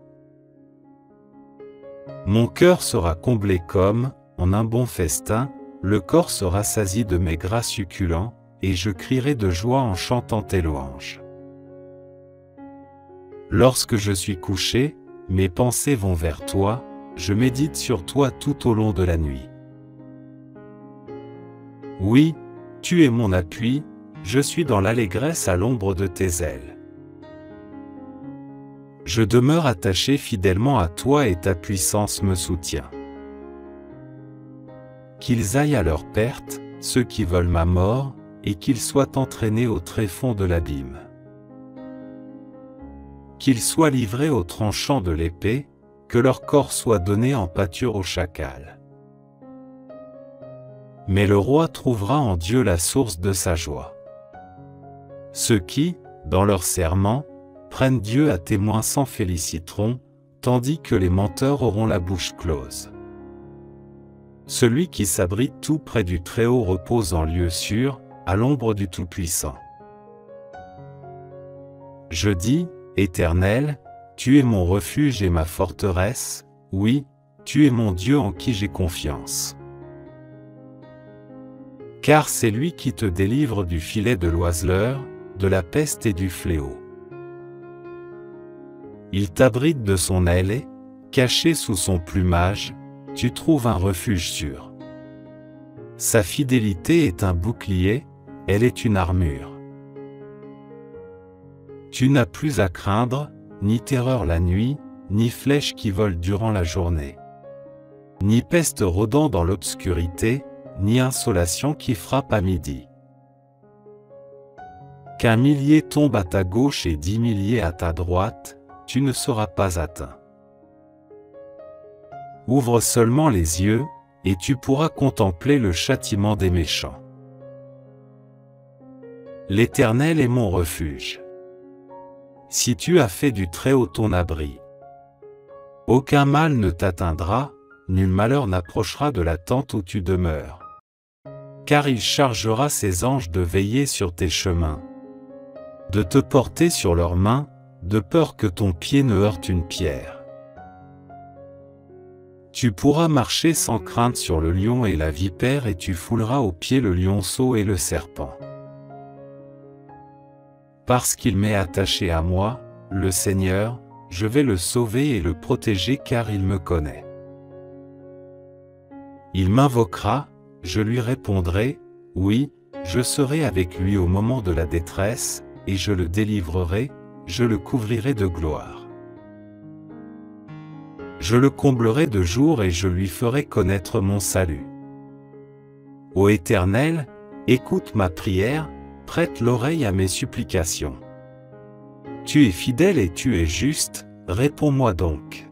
Mon cœur sera comblé comme, en un bon festin, le corps sera rassasié de mes gras succulents, et je crierai de joie en chantant tes louanges. Lorsque je suis couché, mes pensées vont vers toi, je médite sur toi tout au long de la nuit. Oui, tu es mon appui, je suis dans l'allégresse à l'ombre de tes ailes. Je demeure attaché fidèlement à toi et ta puissance me soutient. Qu'ils aillent à leur perte, ceux qui veulent ma mort, et qu'ils soient entraînés au tréfonds de l'abîme. Qu'ils soient livrés au tranchant de l'épée, que leur corps soit donné en pâture au chacal. Mais le roi trouvera en Dieu la source de sa joie. Ceux qui, dans leur serment, prennent Dieu à témoin s'en féliciteront, tandis que les menteurs auront la bouche close. Celui qui s'abrite tout près du Très-Haut repose en lieu sûr, à l'ombre du Tout-Puissant. Je dis, Éternel, tu es mon refuge et ma forteresse, oui, tu es mon Dieu en qui j'ai confiance. Car c'est lui qui te délivre du filet de l'oiseleur, de la peste et du fléau. Il t'abrite de son aile et, caché sous son plumage, tu trouves un refuge sûr. Sa fidélité est un bouclier, elle est une armure. Tu n'as plus à craindre, ni terreur la nuit, ni flèche qui vole durant la journée, ni peste rôdant dans l'obscurité, ni insolation qui frappe à midi. Qu'un millier tombe à ta gauche et 10 000 à ta droite, tu ne seras pas atteint. Ouvre seulement les yeux, et tu pourras contempler le châtiment des méchants. L'Éternel est mon refuge. Si tu as fait du Très-Haut ton abri, aucun mal ne t'atteindra, nul malheur n'approchera de la tente où tu demeures. Car il chargera ses anges de veiller sur tes chemins, de te porter sur leurs mains, de peur que ton pied ne heurte une pierre. Tu pourras marcher sans crainte sur le lion et la vipère et tu fouleras aux pieds le lionceau et le serpent. Parce qu'il m'est attaché à moi, le Seigneur, je vais le sauver et le protéger car il me connaît. Il m'invoquera, je lui répondrai, oui, je serai avec lui au moment de la détresse, et je le délivrerai, je le couvrirai de gloire. Je le comblerai de jour et je lui ferai connaître mon salut. Ô Éternel, écoute ma prière, prête l'oreille à mes supplications. Tu es fidèle et tu es juste, réponds-moi donc.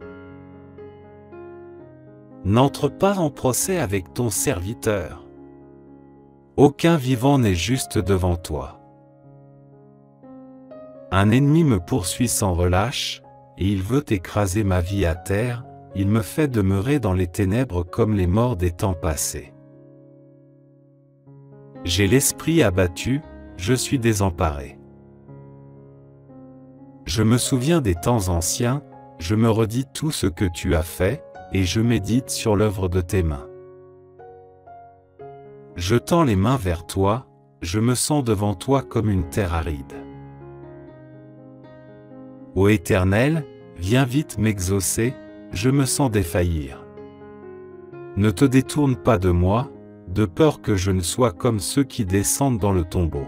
N'entre pas en procès avec ton serviteur. Aucun vivant n'est juste devant toi. Un ennemi me poursuit sans relâche, et il veut écraser ma vie à terre, il me fait demeurer dans les ténèbres comme les morts des temps passés. J'ai l'esprit abattu, je suis désemparé. Je me souviens des temps anciens, je me redis tout ce que tu as fait, et je médite sur l'œuvre de tes mains. Je tends les mains vers toi, je me sens devant toi comme une terre aride. Ô Éternel, viens vite m'exaucer, je me sens défaillir. Ne te détourne pas de moi, de peur que je ne sois comme ceux qui descendent dans le tombeau.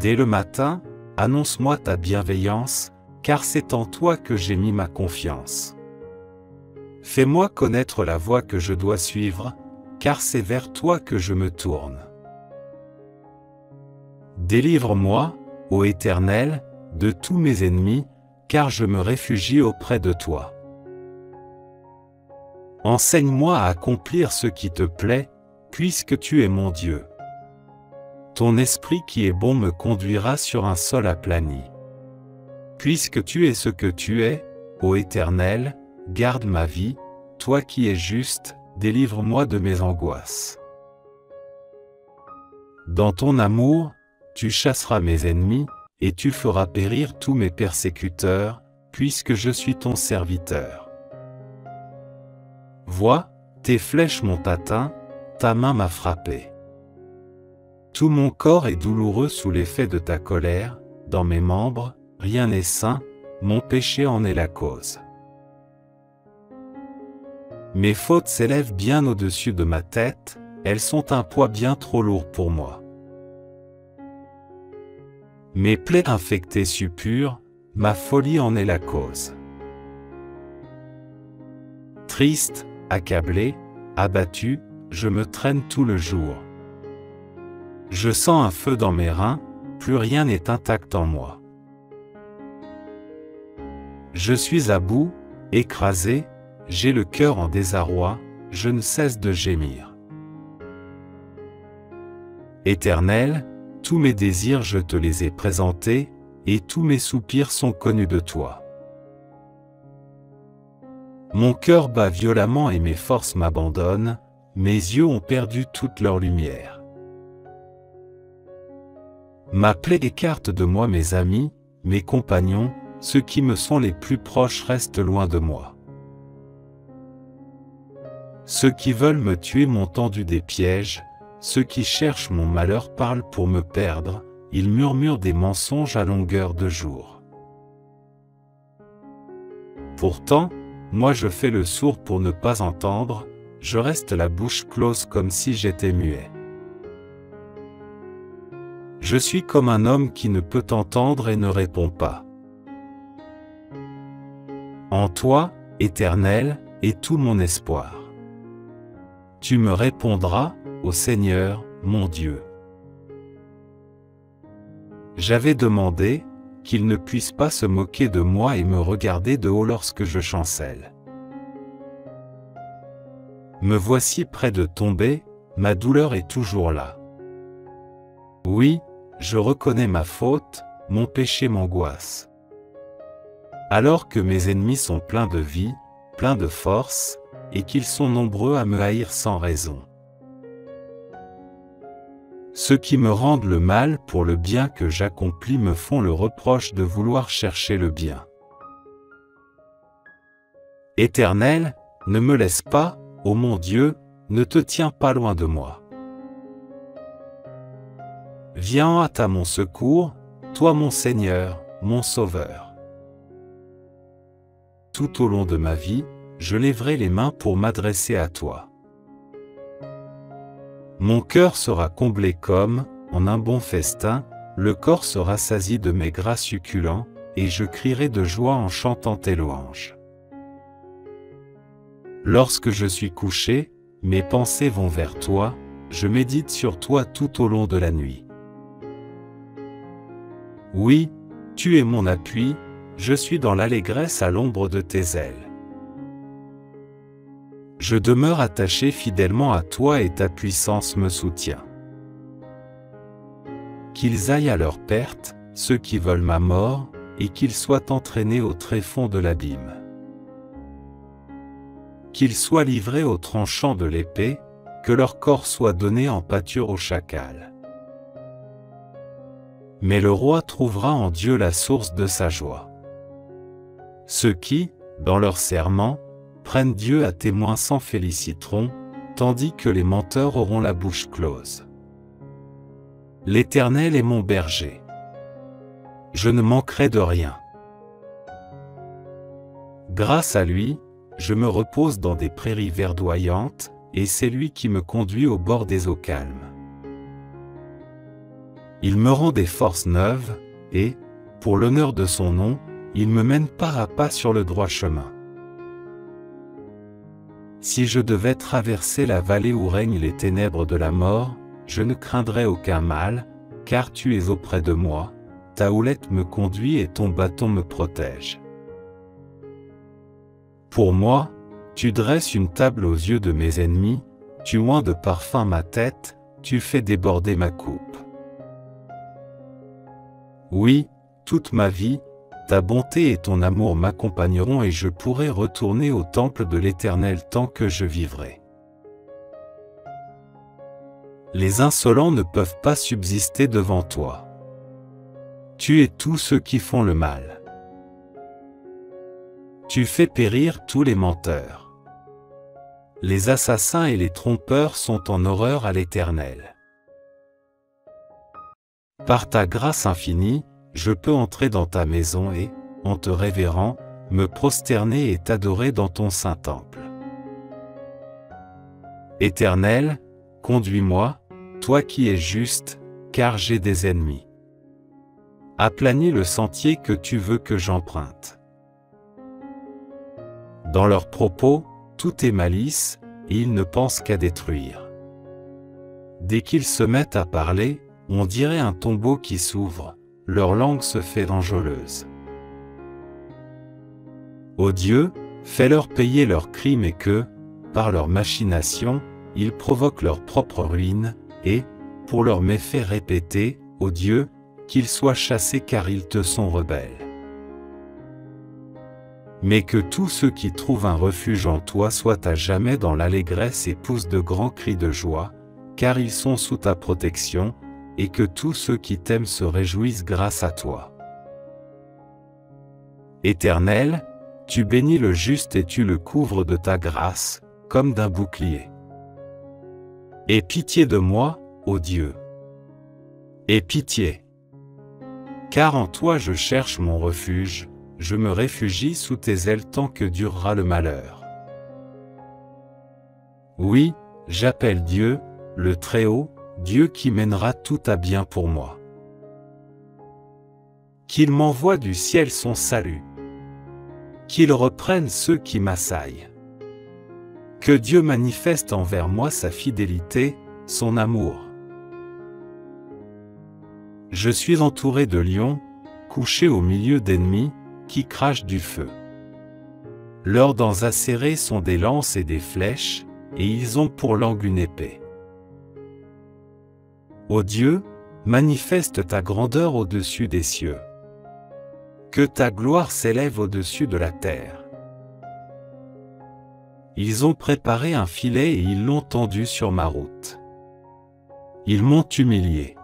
Dès le matin, annonce-moi ta bienveillance, car c'est en toi que j'ai mis ma confiance. Fais-moi connaître la voie que je dois suivre, car c'est vers toi que je me tourne. Délivre-moi, ô Éternel, de tous mes ennemis, car je me réfugie auprès de toi. Enseigne-moi à accomplir ce qui te plaît, puisque tu es mon Dieu. Ton esprit qui est bon me conduira sur un sol aplani. Puisque tu es ce que tu es, ô Éternel, garde ma vie, toi qui es juste, délivre-moi de mes angoisses. Dans ton amour, tu chasseras mes ennemis, et tu feras périr tous mes persécuteurs, puisque je suis ton serviteur. Vois, tes flèches m'ont atteint, ta main m'a frappé. Tout mon corps est douloureux sous l'effet de ta colère, dans mes membres, rien n'est sain, mon péché en est la cause. Mes fautes s'élèvent bien au-dessus de ma tête, elles sont un poids bien trop lourd pour moi. Mes plaies infectées suppurent, ma folie en est la cause. Triste, accablé, abattu, je me traîne tout le jour. Je sens un feu dans mes reins, plus rien n'est intact en moi. Je suis à bout, écrasé, j'ai le cœur en désarroi, je ne cesse de gémir. Éternel, tous mes désirs je te les ai présentés, et tous mes soupirs sont connus de toi. Mon cœur bat violemment et mes forces m'abandonnent, mes yeux ont perdu toute leur lumière. Ma plaie écarte de moi mes amis, mes compagnons, ceux qui me sont les plus proches restent loin de moi. Ceux qui veulent me tuer m'ont tendu des pièges, ceux qui cherchent mon malheur parlent pour me perdre, ils murmurent des mensonges à longueur de jour. Pourtant, moi je fais le sourd pour ne pas entendre, je reste la bouche close comme si j'étais muet. Je suis comme un homme qui ne peut entendre et ne répond pas. En toi, Éternel, est tout mon espoir. Tu me répondras, ô Seigneur, mon Dieu. J'avais demandé qu'il ne puisse pas se moquer de moi et me regarder de haut lorsque je chancelle. Me voici près de tomber, ma douleur est toujours là. Oui, je reconnais ma faute, mon péché m'angoisse. Alors que mes ennemis sont pleins de vie, pleins de force, et qu'ils sont nombreux à me haïr sans raison. Ceux qui me rendent le mal pour le bien que j'accomplis me font le reproche de vouloir chercher le bien. Éternel, ne me laisse pas, ô mon Dieu, ne te tiens pas loin de moi. Viens hâte à mon secours, toi mon Seigneur, mon Sauveur. Tout au long de ma vie, je lèverai les mains pour m'adresser à toi. Mon cœur sera comblé comme, en un bon festin, le corps sera rassasié de mes gras succulents, et je crierai de joie en chantant tes louanges. Lorsque je suis couché, mes pensées vont vers toi, je médite sur toi tout au long de la nuit. Oui, tu es mon appui, je suis dans l'allégresse à l'ombre de tes ailes. Je demeure attaché fidèlement à toi et ta puissance me soutient. Qu'ils aillent à leur perte, ceux qui veulent ma mort, et qu'ils soient entraînés au tréfonds de l'abîme. Qu'ils soient livrés au tranchant de l'épée, que leur corps soit donné en pâture au chacal. Mais le roi trouvera en Dieu la source de sa joie. Ceux qui, dans leur serment, prennent Dieu à témoin s'en féliciteront, tandis que les menteurs auront la bouche close. L'Éternel est mon berger. Je ne manquerai de rien. Grâce à lui, je me repose dans des prairies verdoyantes, et c'est lui qui me conduit au bord des eaux calmes. Il me rend des forces neuves, et, pour l'honneur de son nom, il me mène pas à pas sur le droit chemin. Si je devais traverser la vallée où règnent les ténèbres de la mort, je ne craindrais aucun mal, car tu es auprès de moi, ta houlette me conduit et ton bâton me protège. Pour moi, tu dresses une table aux yeux de mes ennemis, tu oins de parfum ma tête, tu fais déborder ma coupe. Oui, toute ma vie, ta bonté et ton amour m'accompagneront et je pourrai retourner au temple de l'Éternel tant que je vivrai. Les insolents ne peuvent pas subsister devant toi. Tu es tous ceux qui font le mal. Tu fais périr tous les menteurs. Les assassins et les trompeurs sont en horreur à l'Éternel. Par ta grâce infinie, je peux entrer dans ta maison et, en te révérant, me prosterner et t'adorer dans ton saint temple. Éternel, conduis-moi, toi qui es juste, car j'ai des ennemis. Aplanis le sentier que tu veux que j'emprunte. Dans leurs propos, tout est malice, et ils ne pensent qu'à détruire. Dès qu'ils se mettent à parler, on dirait un tombeau qui s'ouvre, leur langue se fait enjôleuse. Ô Dieu, fais-leur payer leurs crimes et que, par leurs machinations, ils provoquent leur propre ruine, et, pour leurs méfaits répétés, ô Dieu, qu'ils soient chassés car ils te sont rebelles. Mais que tous ceux qui trouvent un refuge en toi soient à jamais dans l'allégresse et poussent de grands cris de joie, car ils sont sous ta protection, et que tous ceux qui t'aiment se réjouissent grâce à toi. Éternel, tu bénis le juste et tu le couvres de ta grâce, comme d'un bouclier. Aie pitié de moi, ô Dieu. Aie pitié. Car en toi je cherche mon refuge, je me réfugie sous tes ailes tant que durera le malheur. Oui, j'appelle Dieu, le Très-Haut, Dieu qui mènera tout à bien pour moi. Qu'il m'envoie du ciel son salut. Qu'il reprenne ceux qui m'assaillent. Que Dieu manifeste envers moi sa fidélité, son amour. Je suis entouré de lions, couché au milieu d'ennemis, qui crachent du feu. Leurs dents acérées sont des lances et des flèches, et ils ont pour langue une épée. Ô Dieu, manifeste ta grandeur au-dessus des cieux. Que ta gloire s'élève au-dessus de la terre. Ils ont préparé un filet et ils l'ont tendu sur ma route. Ils m'ont humilié.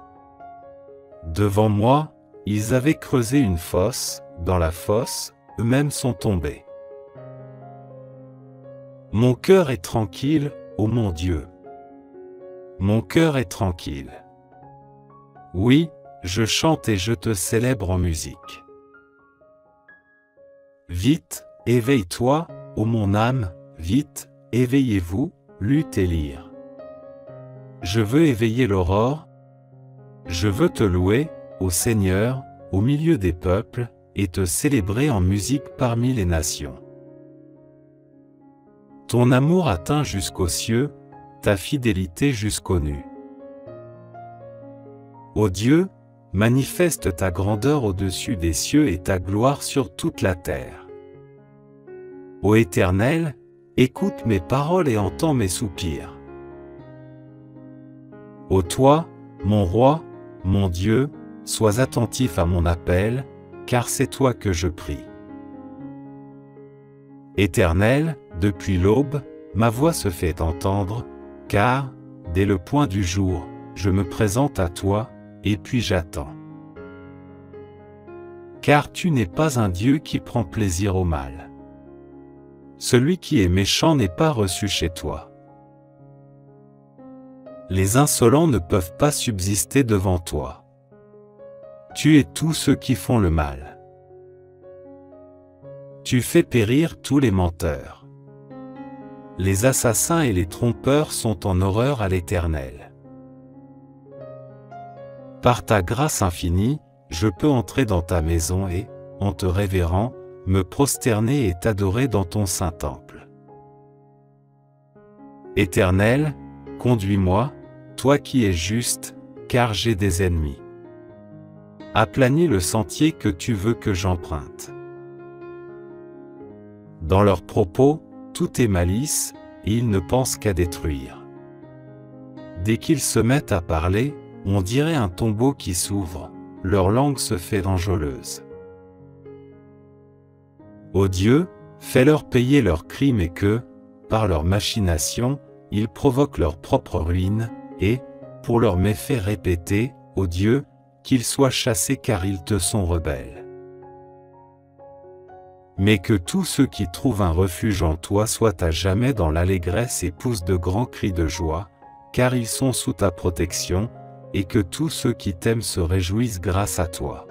Devant moi, ils avaient creusé une fosse, dans la fosse, eux-mêmes sont tombés. Mon cœur est tranquille, ô mon Dieu. Mon cœur est tranquille. Oui, je chante et je te célèbre en musique. Vite, éveille-toi, ô mon âme, vite, éveillez-vous, lutte et lyre. Je veux éveiller l'aurore, je veux te louer, ô Seigneur, au milieu des peuples, est célébré en musique parmi les nations. Ton amour atteint jusqu'aux cieux, ta fidélité jusqu'aux nues. Ô Dieu, manifeste ta grandeur au-dessus des cieux et ta gloire sur toute la terre. Ô Éternel, écoute mes paroles et entends mes soupirs. Ô toi, mon roi, mon Dieu, sois attentif à mon appel, car c'est toi que je prie. Éternel, depuis l'aube, ma voix se fait entendre, car, dès le point du jour, je me présente à toi, et puis j'attends. Car tu n'es pas un Dieu qui prend plaisir au mal. Celui qui est méchant n'est pas reçu chez toi. Les insolents ne peuvent pas subsister devant toi. Tu es tous ceux qui font le mal. Tu fais périr tous les menteurs. Les assassins et les trompeurs sont en horreur à l'Éternel. Par ta grâce infinie, je peux entrer dans ta maison et, en te révérant, me prosterner et t'adorer dans ton saint temple. Éternel, conduis-moi, toi qui es juste, car j'ai des ennemis. Aplanis le sentier que tu veux que j'emprunte. Dans leurs propos, tout est malice, et ils ne pensent qu'à détruire. Dès qu'ils se mettent à parler, on dirait un tombeau qui s'ouvre, leur langue se fait enjôleuse. Ô Dieu, fais-leur payer leurs crimes et que, par leurs machinations, ils provoquent leur propre ruine, et, pour leurs méfaits répétés, ô Dieu, qu'ils soient chassés car ils te sont rebelles. Mais que tous ceux qui trouvent un refuge en toi soient à jamais dans l'allégresse et poussent de grands cris de joie, car ils sont sous ta protection, et que tous ceux qui t'aiment se réjouissent grâce à toi.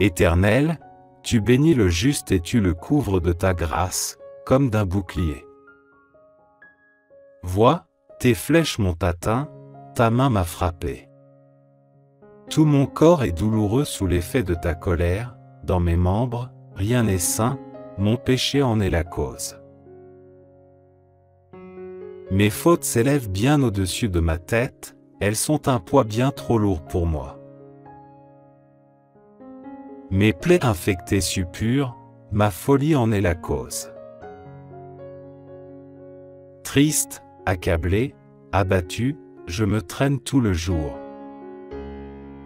Éternel, tu bénis le juste et tu le couvres de ta grâce, comme d'un bouclier. Vois, tes flèches m'ont atteint, ta main m'a frappé. Tout mon corps est douloureux sous l'effet de ta colère. Dans mes membres, rien n'est sain, mon péché en est la cause. Mes fautes s'élèvent bien au-dessus de ma tête, elles sont un poids bien trop lourd pour moi. Mes plaies infectées suppurent, ma folie en est la cause. Triste, accablé, abattu, je me traîne tout le jour.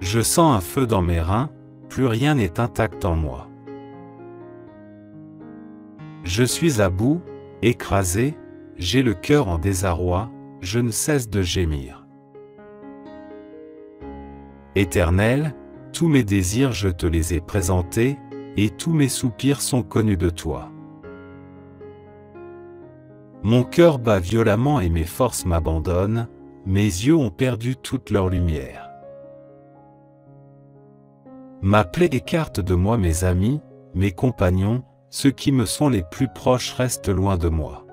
Je sens un feu dans mes reins, plus rien n'est intact en moi. Je suis à bout, écrasé, j'ai le cœur en désarroi, je ne cesse de gémir. Éternel, tous mes désirs je te les ai présentés, et tous mes soupirs sont connus de toi. Mon cœur bat violemment et mes forces m'abandonnent, mes yeux ont perdu toute leur lumière. Ma plaie écarte de moi mes amis, mes compagnons, ceux qui me sont les plus proches restent loin de moi.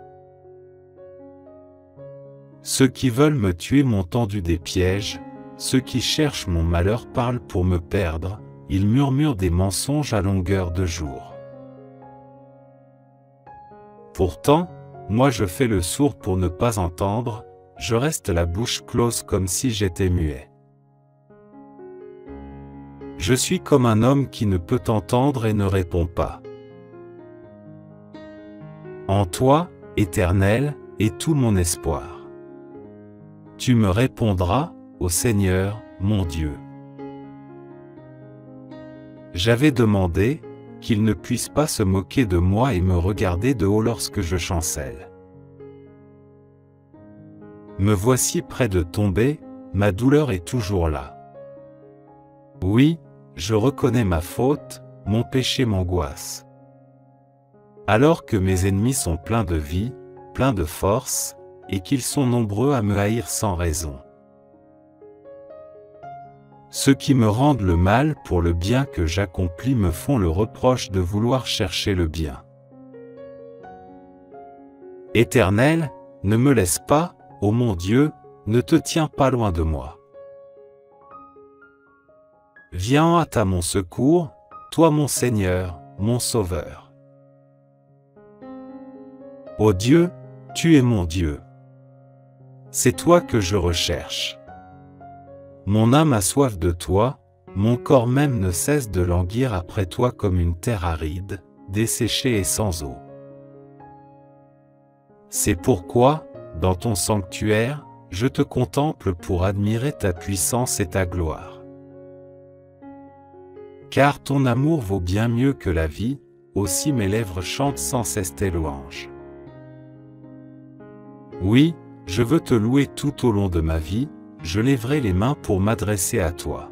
Ceux qui veulent me tuer m'ont tendu des pièges, ceux qui cherchent mon malheur parlent pour me perdre, ils murmurent des mensonges à longueur de jour. Pourtant, moi je fais le sourd pour ne pas entendre, je reste la bouche close comme si j'étais muet. Je suis comme un homme qui ne peut entendre et ne répond pas. En toi, Éternel, est tout mon espoir. Tu me répondras, ô Seigneur, mon Dieu. J'avais demandé qu'il ne puisse pas se moquer de moi et me regarder de haut lorsque je chancelle. Me voici près de tomber, ma douleur est toujours là. Oui, je reconnais ma faute, mon péché m'angoisse. Alors que mes ennemis sont pleins de vie, pleins de force, et qu'ils sont nombreux à me haïr sans raison. Ceux qui me rendent le mal pour le bien que j'accomplis me font le reproche de vouloir chercher le bien. Éternel, ne me laisse pas, ô mon Dieu, ne te tiens pas loin de moi. Viens hâte à mon secours, toi mon Seigneur, mon Sauveur. Ô Dieu, tu es mon Dieu. C'est toi que je recherche. Mon âme a soif de toi, mon corps même ne cesse de languir après toi comme une terre aride, desséchée et sans eau. C'est pourquoi, dans ton sanctuaire, je te contemple pour admirer ta puissance et ta gloire. Car ton amour vaut bien mieux que la vie, aussi mes lèvres chantent sans cesse tes louanges. Oui, je veux te louer tout au long de ma vie, je lèverai les mains pour m'adresser à toi.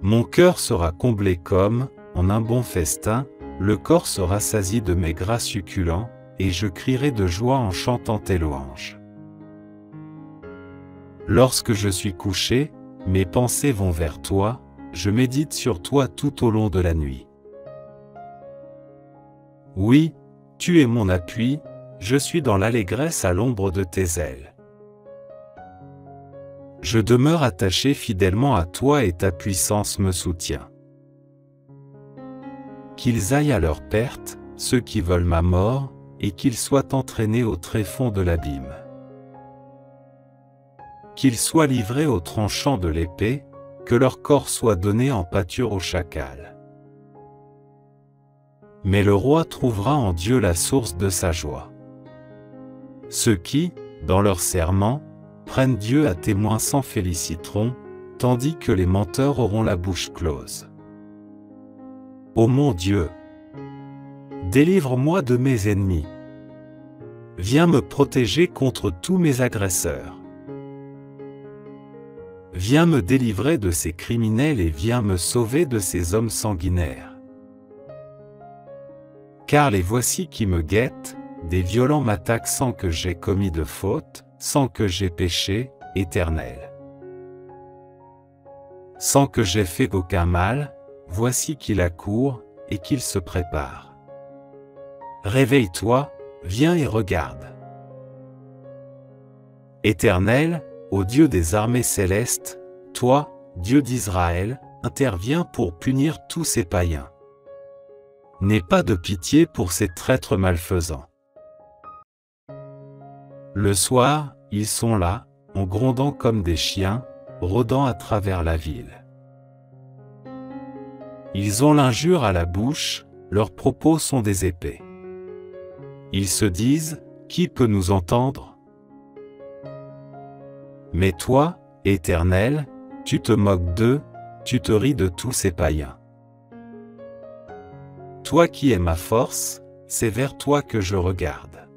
Mon cœur sera comblé comme, en un bon festin, le corps se rassasie de mes gras succulents, et je crierai de joie en chantant tes louanges. Lorsque je suis couché, mes pensées vont vers toi, je médite sur toi tout au long de la nuit. Oui, tu es mon appui, je suis dans l'allégresse à l'ombre de tes ailes. Je demeure attaché fidèlement à toi et ta puissance me soutient. Qu'ils aillent à leur perte, ceux qui veulent ma mort, et qu'ils soient entraînés au tréfonds de l'abîme. Qu'ils soient livrés au tranchant de l'épée, que leur corps soit donné en pâture au chacal. Mais le roi trouvera en Dieu la source de sa joie. Ceux qui, dans leur serment, prennent Dieu à témoin s'en féliciteront, tandis que les menteurs auront la bouche close. Ô mon Dieu, délivre-moi de mes ennemis. Viens me protéger contre tous mes agresseurs. Viens me délivrer de ces criminels et viens me sauver de ces hommes sanguinaires. Car les voici qui me guettent, des violents m'attaquent sans que j'aie commis de faute, sans que j'aie péché, Éternel. Sans que j'aie fait aucun mal, voici qu'ils accourent et qu'ils se préparent. Réveille-toi, viens et regarde. Éternel, ô Dieu des armées célestes, toi, Dieu d'Israël, interviens pour punir tous ces païens. N'aie pas de pitié pour ces traîtres malfaisants. Le soir, ils sont là, en grondant comme des chiens, rôdant à travers la ville. Ils ont l'injure à la bouche, leurs propos sont des épées. Ils se disent, qui peut nous entendre? Mais toi, Éternel, tu te moques d'eux, tu te ris de tous ces païens. Toi qui es ma force, c'est vers toi que je regarde.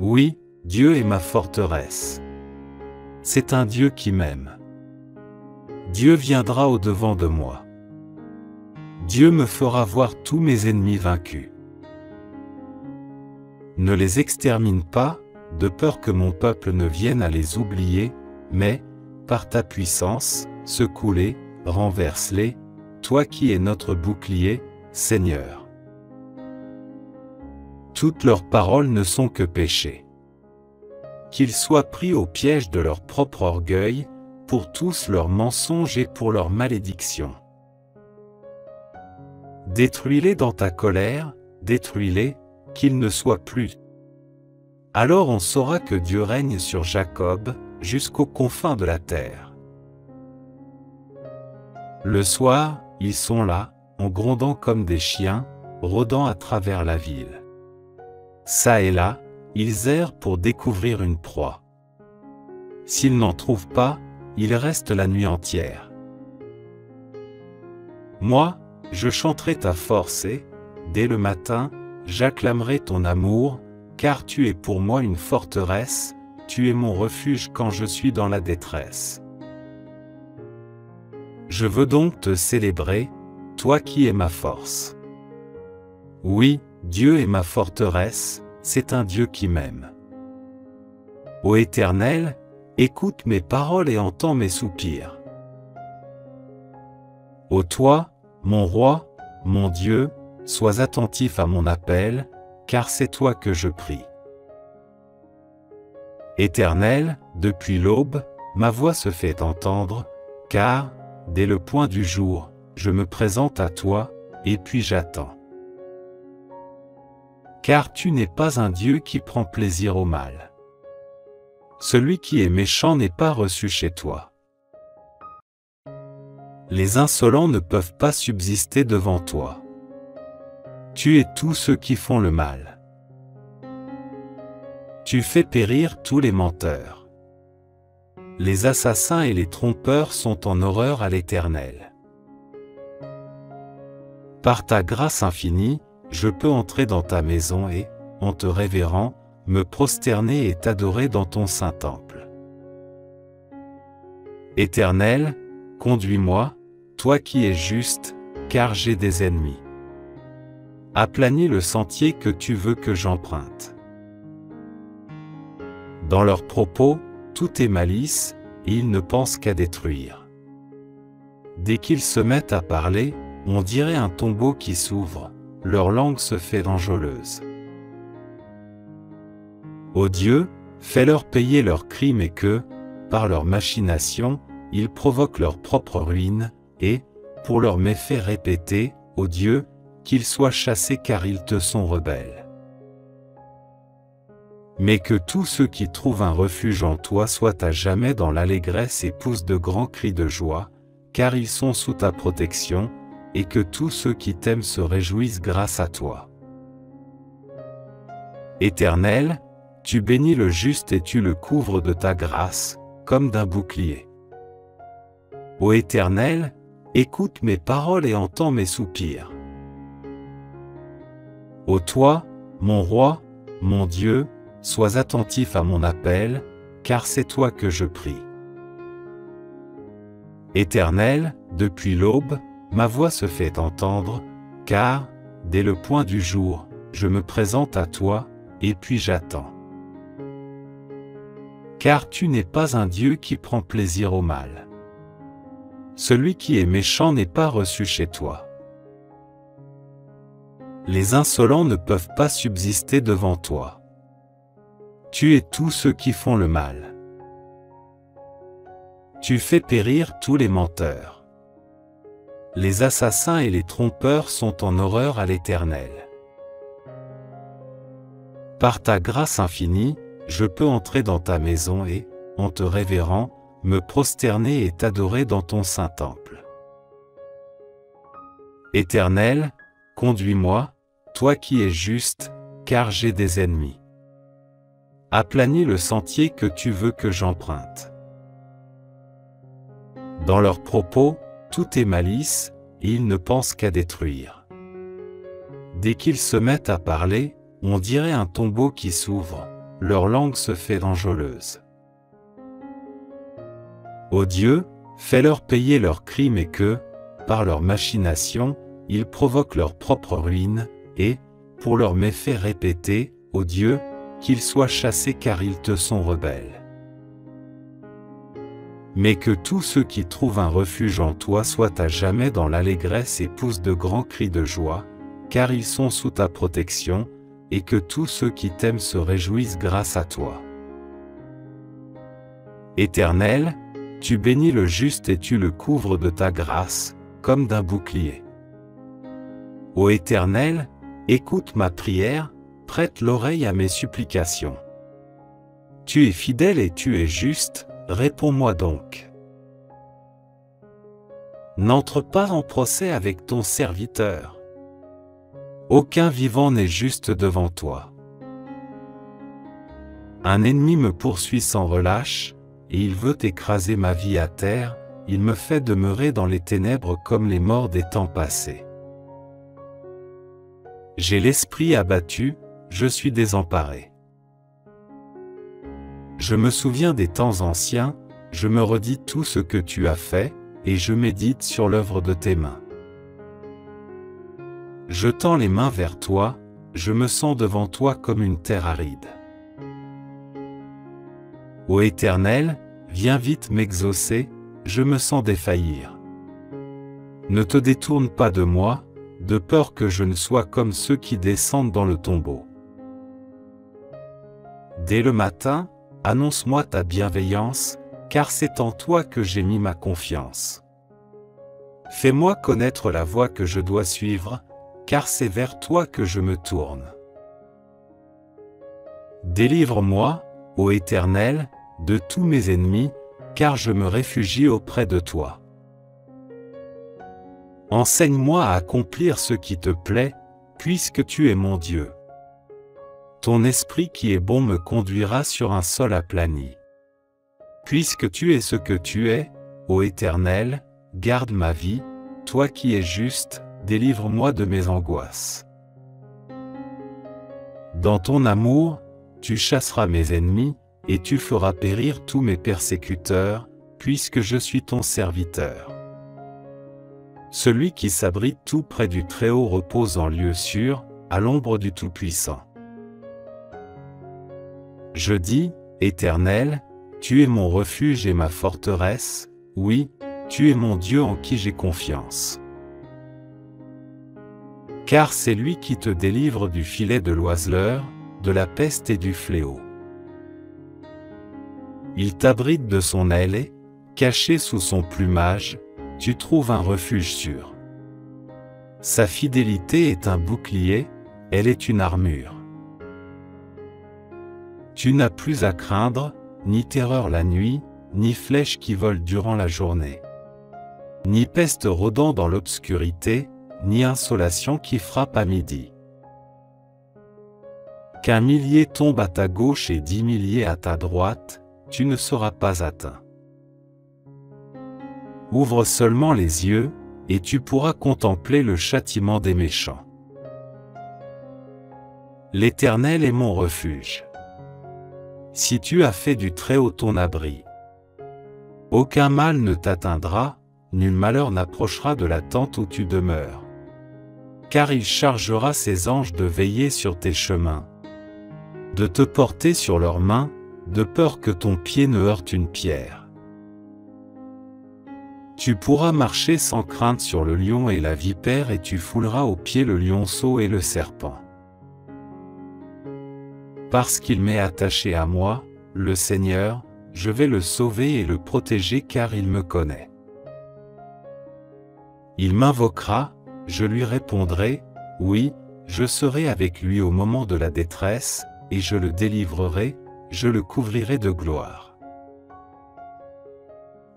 Oui, Dieu est ma forteresse. C'est un Dieu qui m'aime. Dieu viendra au-devant de moi. Dieu me fera voir tous mes ennemis vaincus. Ne les extermine pas, de peur que mon peuple ne vienne à les oublier, mais, par ta puissance, secoue-les, renverse-les, toi qui es notre bouclier, Seigneur. Toutes leurs paroles ne sont que péché. Qu'ils soient pris au piège de leur propre orgueil, pour tous leurs mensonges et pour leurs malédictions. Détruis-les dans ta colère, détruis-les, qu'il ne soit plus. Alors on saura que Dieu règne sur Jacob, jusqu'aux confins de la terre. Le soir, ils sont là, en grondant comme des chiens, rôdant à travers la ville. Ça et là, ils errent pour découvrir une proie. S'ils n'en trouvent pas, ils restent la nuit entière. Moi, je chanterai ta force et, dès le matin, j'acclamerai ton amour, car tu es pour moi une forteresse, tu es mon refuge quand je suis dans la détresse. Je veux donc te célébrer, toi qui es ma force. Oui, Dieu est ma forteresse, c'est un Dieu qui m'aime. Ô Éternel, écoute mes paroles et entends mes soupirs. Ô toi, mon roi, mon Dieu, sois attentif à mon appel, car c'est toi que je prie. Éternel, depuis l'aube, ma voix se fait entendre, Car, dès le point du jour, je me présente à toi, et puis j'attends. Car tu n'es pas un Dieu qui prend plaisir au mal. Celui qui est méchant n'est pas reçu chez toi. Les insolents ne peuvent pas subsister devant toi. Tu es tous ceux qui font le mal. Tu fais périr tous les menteurs. Les assassins et les trompeurs sont en horreur à l'Éternel. Par ta grâce infinie, je peux entrer dans ta maison et, en te révérant, me prosterner et t'adorer dans ton saint temple. Éternel, conduis-moi, toi qui es juste, car j'ai des ennemis. Aplanis le sentier que tu veux que j'emprunte. Dans leurs propos, tout est malice, et ils ne pensent qu'à détruire. Dès qu'ils se mettent à parler, on dirait un tombeau qui s'ouvre, leur langue se fait enjôleuse. Ô Dieu, fais-leur payer leurs crimes et que, par leurs machinations, ils provoquent leur propre ruine, et, pour leurs méfaits répétés, ô Dieu, qu'ils soient chassés car ils te sont rebelles. Mais que tous ceux qui trouvent un refuge en toi soient à jamais dans l'allégresse et poussent de grands cris de joie, car ils sont sous ta protection, et que tous ceux qui t'aiment se réjouissent grâce à toi. Éternel, tu bénis le juste et tu le couvres de ta grâce, comme d'un bouclier. Ô Éternel, écoute mes paroles et entends mes soupirs. Ô toi, mon roi, mon Dieu, sois attentif à mon appel, car c'est toi que je prie. Éternel, depuis l'aube, ma voix se fait entendre, car, dès le point du jour, je me présente à toi, et puis j'attends. Car tu n'es pas un Dieu qui prend plaisir au mal. Celui qui est méchant n'est pas reçu chez toi. Les insolents ne peuvent pas subsister devant toi. Tu es tous ceux qui font le mal. Tu fais périr tous les menteurs. Les assassins et les trompeurs sont en horreur à l'Éternel. Par ta grâce infinie, je peux entrer dans ta maison et, en te révérant, me prosterner et t'adorer dans ton saint temple. Éternel, conduis-moi, toi qui es juste, car j'ai des ennemis. Aplanis le sentier que tu veux que j'emprunte. Dans leurs propos, tout est malice, et ils ne pensent qu'à détruire. Dès qu'ils se mettent à parler, on dirait un tombeau qui s'ouvre, leur langue se fait enjôleuse. Ô Dieu, fais-leur payer leurs crimes et que, par leurs machinations, ils provoquent leur propre ruine, et, pour leurs méfaits répétés, ô Dieu, qu'ils soient chassés car ils te sont rebelles. Mais que tous ceux qui trouvent un refuge en toi soient à jamais dans l'allégresse et poussent de grands cris de joie, car ils sont sous ta protection, et que tous ceux qui t'aiment se réjouissent grâce à toi. Éternel, tu bénis le juste et tu le couvres de ta grâce, comme d'un bouclier. Ô Éternel, écoute ma prière, prête l'oreille à mes supplications. Tu es fidèle et tu es juste, réponds-moi donc. N'entre pas en procès avec ton serviteur. Aucun vivant n'est juste devant toi. Un ennemi me poursuit sans relâche, et il veut écraser ma vie à terre, il me fait demeurer dans les ténèbres comme les morts des temps passés. J'ai l'esprit abattu, je suis désemparé. Je me souviens des temps anciens, je me redis tout ce que tu as fait, et je médite sur l'œuvre de tes mains. Je tends les mains vers toi, je me sens devant toi comme une terre aride. Ô Éternel, viens vite m'exaucer, je me sens défaillir. Ne te détourne pas de moi, de peur que je ne sois comme ceux qui descendent dans le tombeau. Dès le matin, annonce-moi ta bienveillance, car c'est en toi que j'ai mis ma confiance. Fais-moi connaître la voie que je dois suivre, car c'est vers toi que je me tourne. Délivre-moi, ô Éternel, de tous mes ennemis, car je me réfugie auprès de toi. Enseigne-moi à accomplir ce qui te plaît, puisque tu es mon Dieu. Ton esprit qui est bon me conduira sur un sol aplani. Puisque tu es ce que tu es, ô Éternel, garde ma vie, toi qui es juste, délivre-moi de mes angoisses. Dans ton amour, tu chasseras mes ennemis, et tu feras périr tous mes persécuteurs, puisque je suis ton serviteur. Celui qui s'abrite tout près du Très-Haut repose en lieu sûr, à l'ombre du Tout-Puissant. Je dis, Éternel, tu es mon refuge et ma forteresse, oui, tu es mon Dieu en qui j'ai confiance. Car c'est lui qui te délivre du filet de l'oiseleur, de la peste et du fléau. Il t'abrite de son aile, caché sous son plumage, tu trouves un refuge sûr. Sa fidélité est un bouclier, elle est une armure. Tu n'as plus à craindre, ni terreur la nuit, ni flèche qui vole durant la journée, ni peste rôdant dans l'obscurité, ni insolation qui frappe à midi. Qu'un millier tombe à ta gauche et 10 000 à ta droite, tu ne seras pas atteint. Ouvre seulement les yeux, et tu pourras contempler le châtiment des méchants. L'Éternel est mon refuge. Si tu as fait du Très-Haut ton abri, aucun mal ne t'atteindra, nul malheur n'approchera de la tente où tu demeures. Car il chargera ses anges de veiller sur tes chemins, de te porter sur leurs mains, de peur que ton pied ne heurte une pierre. Tu pourras marcher sans crainte sur le lion et la vipère, et tu fouleras aux pieds le lionceau et le serpent. Parce qu'il m'est attaché à moi, le Seigneur, je vais le sauver et le protéger car il me connaît. Il m'invoquera, je lui répondrai, oui, je serai avec lui au moment de la détresse, et je le délivrerai, je le couvrirai de gloire.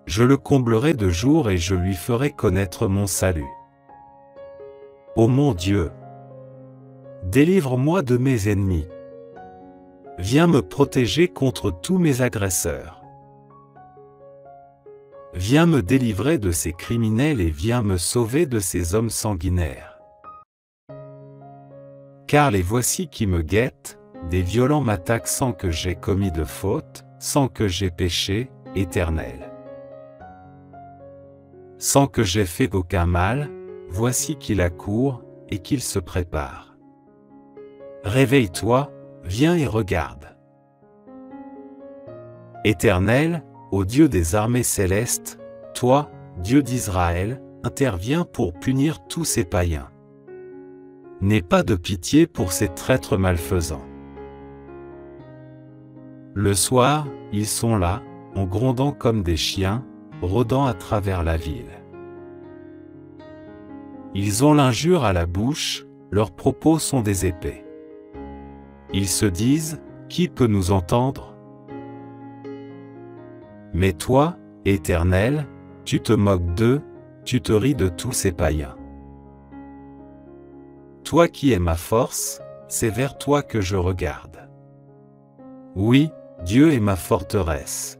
Je le comblerai de jour et je lui ferai connaître mon salut. Ô mon Dieu, délivre-moi de mes ennemis. Viens me protéger contre tous mes agresseurs. Viens me délivrer de ces criminels et viens me sauver de ces hommes sanguinaires. Car les voici qui me guettent, des violents m'attaquent sans que j'aie commis de faute, sans que j'aie péché, Éternel. Sans que j'aie fait aucun mal, voici qu'ils accourent et qu'ils se préparent. Réveille-toi, viens et regarde. Éternel, ô Dieu des armées célestes, toi, Dieu d'Israël, interviens pour punir tous ces païens. N'aie pas de pitié pour ces traîtres malfaisants. Le soir, ils sont là, en grondant comme des chiens, rôdant à travers la ville. Ils ont l'injure à la bouche, leurs propos sont des épées. Ils se disent, qui peut nous entendre? Mais toi, Éternel, tu te moques d'eux, tu te ris de tous ces païens. Toi qui es ma force, c'est vers toi que je regarde. Oui, Dieu est ma forteresse.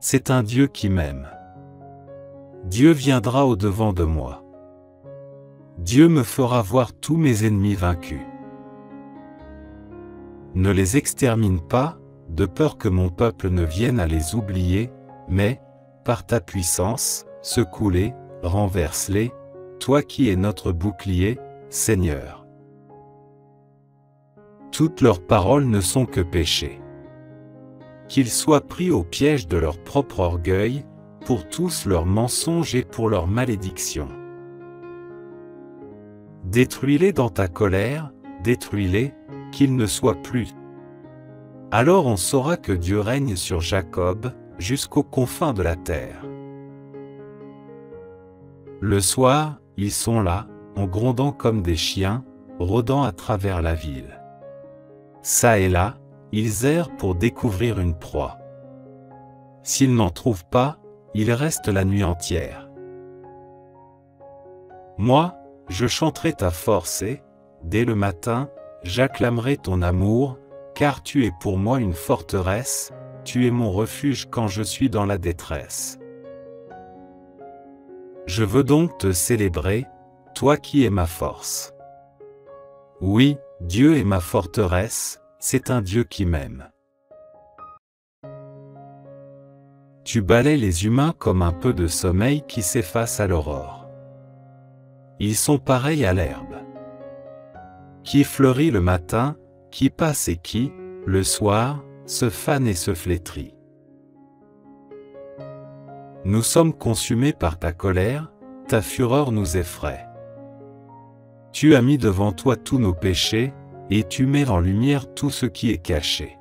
C'est un Dieu qui m'aime. Dieu viendra au-devant de moi. Dieu me fera voir tous mes ennemis vaincus. Ne les extermine pas, de peur que mon peuple ne vienne à les oublier, mais, par ta puissance, secoue-les, renverse-les, toi qui es notre bouclier, Seigneur. Toutes leurs paroles ne sont que péché. Qu'ils soient pris au piège de leur propre orgueil, pour tous leurs mensonges et pour leurs malédictions. Détruis-les dans ta colère, détruis-les, qu'il ne soit plus. Alors on saura que Dieu règne sur Jacob, jusqu'aux confins de la terre. Le soir, ils sont là, en grondant comme des chiens, rôdant à travers la ville. Ça et là, ils errent pour découvrir une proie. S'ils n'en trouvent pas, ils restent la nuit entière. Moi, je chanterai ta force et, dès le matin, j'acclamerai ton amour, car tu es pour moi une forteresse, tu es mon refuge quand je suis dans la détresse. Je veux donc te célébrer, toi qui es ma force. Oui, Dieu est ma forteresse, c'est un Dieu qui m'aime. Tu balais les humains comme un peu de sommeil qui s'efface à l'aurore. Ils sont pareils à l'herbe, qui fleurit le matin, qui passe et qui, le soir, se fane et se flétrit. Nous sommes consumés par ta colère, ta fureur nous effraie. Tu as mis devant toi tous nos péchés, et tu mets en lumière tout ce qui est caché.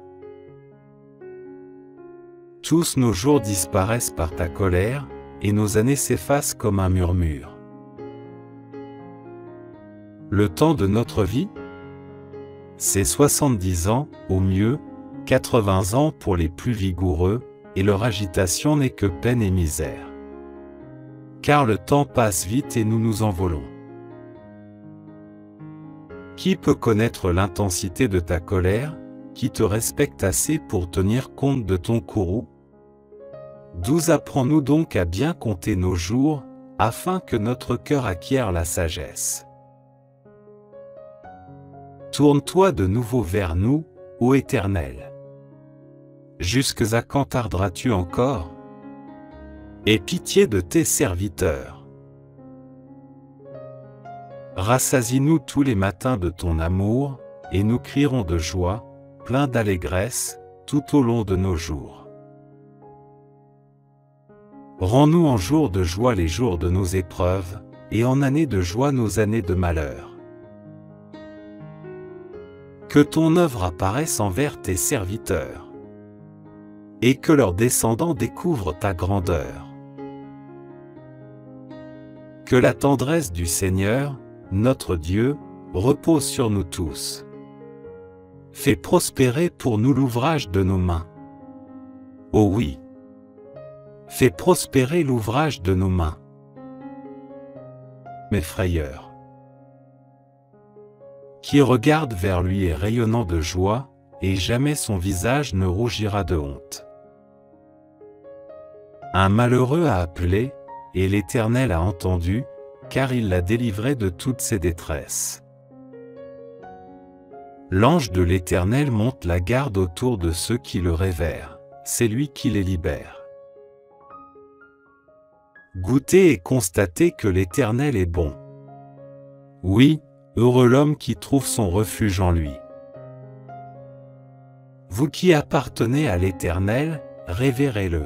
Tous nos jours disparaissent par ta colère, et nos années s'effacent comme un murmure. Le temps de notre vie, c'est 70 ans, au mieux, 80 ans pour les plus vigoureux, et leur agitation n'est que peine et misère. Car le temps passe vite et nous nous envolons. Qui peut connaître l'intensité de ta colère, qui te respecte assez pour tenir compte de ton courroux? D'où apprends-nous donc à bien compter nos jours, afin que notre cœur acquière la sagesse? Tourne-toi de nouveau vers nous, ô Éternel. Jusque à quand tarderas-tu encore? Aie pitié de tes serviteurs. Rassasie-nous tous les matins de ton amour, et nous crierons de joie, pleins d'allégresse, tout au long de nos jours. Rends-nous en jours de joie les jours de nos épreuves, et en années de joie nos années de malheur. Que ton œuvre apparaisse envers tes serviteurs, et que leurs descendants découvrent ta grandeur. Que la tendresse du Seigneur, notre Dieu, repose sur nous tous. Fais prospérer pour nous l'ouvrage de nos mains. Oh oui! Fais prospérer l'ouvrage de nos mains. Mes frayeurs, qui regarde vers lui est rayonnant de joie, et jamais son visage ne rougira de honte. Un malheureux a appelé, et l'Éternel a entendu, car il l'a délivré de toutes ses détresses. L'ange de l'Éternel monte la garde autour de ceux qui le révèrent, c'est lui qui les libère. Goûtez et constatez que l'Éternel est bon. Oui, heureux l'homme qui trouve son refuge en lui. Vous qui appartenez à l'Éternel, révérez-le.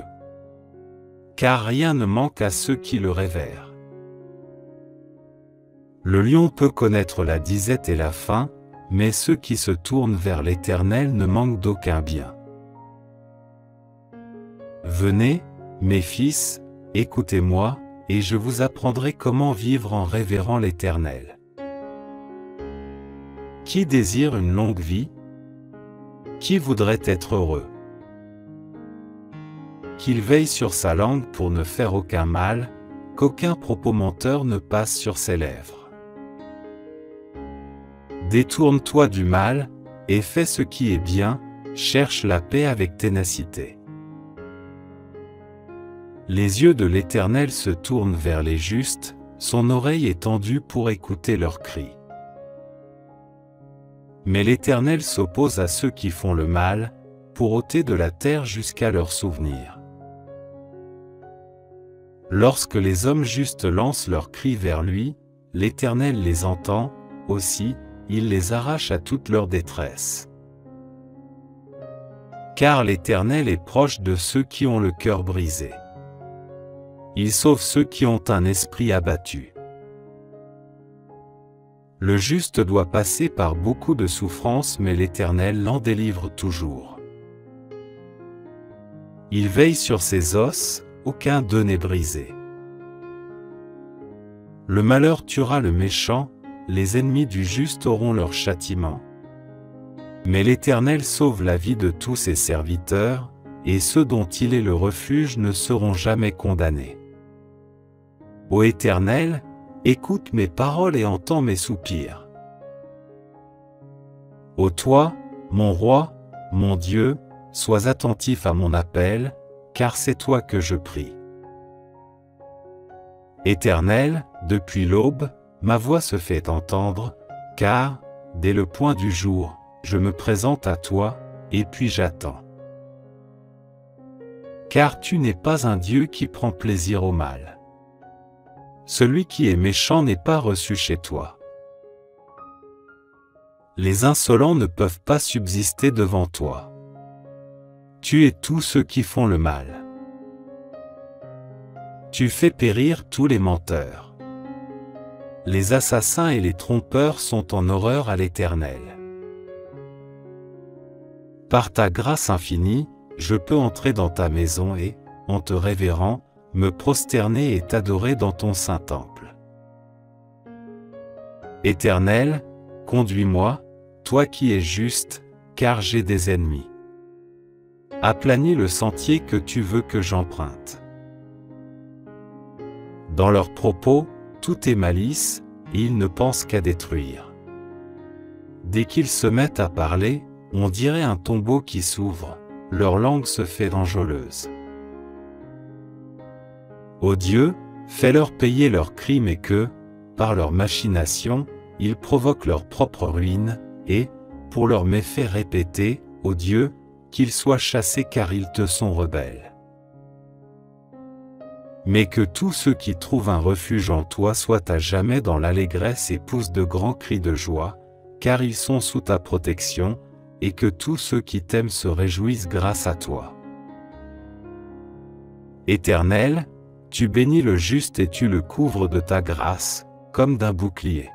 Car rien ne manque à ceux qui le révèrent. Le lion peut connaître la disette et la faim, mais ceux qui se tournent vers l'Éternel ne manquent d'aucun bien. Venez, mes fils, écoutez-moi, et je vous apprendrai comment vivre en révérant l'Éternel. Qui désire une longue vie? Qui voudrait être heureux? Qu'il veille sur sa langue pour ne faire aucun mal, qu'aucun propos menteur ne passe sur ses lèvres. Détourne-toi du mal, et fais ce qui est bien, cherche la paix avec ténacité. Les yeux de l'Éternel se tournent vers les justes, son oreille est tendue pour écouter leurs cris. Mais l'Éternel s'oppose à ceux qui font le mal, pour ôter de la terre jusqu'à leur souvenir. Lorsque les hommes justes lancent leurs cris vers lui, l'Éternel les entend, aussi, il les arrache à toute leur détresse. Car l'Éternel est proche de ceux qui ont le cœur brisé. Il sauve ceux qui ont un esprit abattu. Le juste doit passer par beaucoup de souffrances, mais l'Éternel l'en délivre toujours. Il veille sur ses os, aucun d'eux n'est brisé. Le malheur tuera le méchant, les ennemis du juste auront leur châtiment. Mais l'Éternel sauve la vie de tous ses serviteurs, et ceux dont il est le refuge ne seront jamais condamnés. Ô Éternel, écoute mes paroles et entends mes soupirs. Ô toi, mon roi, mon Dieu, sois attentif à mon appel, car c'est toi que je prie. Éternel, depuis l'aube, ma voix se fait entendre, car, dès le point du jour, je me présente à toi, et puis j'attends. Car tu n'es pas un Dieu qui prend plaisir au mal. Celui qui est méchant n'est pas reçu chez toi. Les insolents ne peuvent pas subsister devant toi. Tu es tous ceux qui font le mal. Tu fais périr tous les menteurs. Les assassins et les trompeurs sont en horreur à l'Éternel. Par ta grâce infinie, je peux entrer dans ta maison et, en te révérant, me prosterner et t'adorer dans ton saint temple. Éternel, conduis-moi, toi qui es juste, car j'ai des ennemis. Aplanis le sentier que tu veux que j'emprunte. Dans leurs propos, tout est malice, et ils ne pensent qu'à détruire. Dès qu'ils se mettent à parler, on dirait un tombeau qui s'ouvre, leur langue se fait enjôleuse. Ô Dieu, fais-leur payer leurs crimes et que, par leurs machinations, ils provoquent leur propre ruine, et, pour leurs méfaits répétés, ô Dieu, qu'ils soient chassés car ils te sont rebelles. Mais que tous ceux qui trouvent un refuge en toi soient à jamais dans l'allégresse et poussent de grands cris de joie, car ils sont sous ta protection, et que tous ceux qui t'aiment se réjouissent grâce à toi. Éternel, tu bénis le juste et tu le couvres de ta grâce, comme d'un bouclier.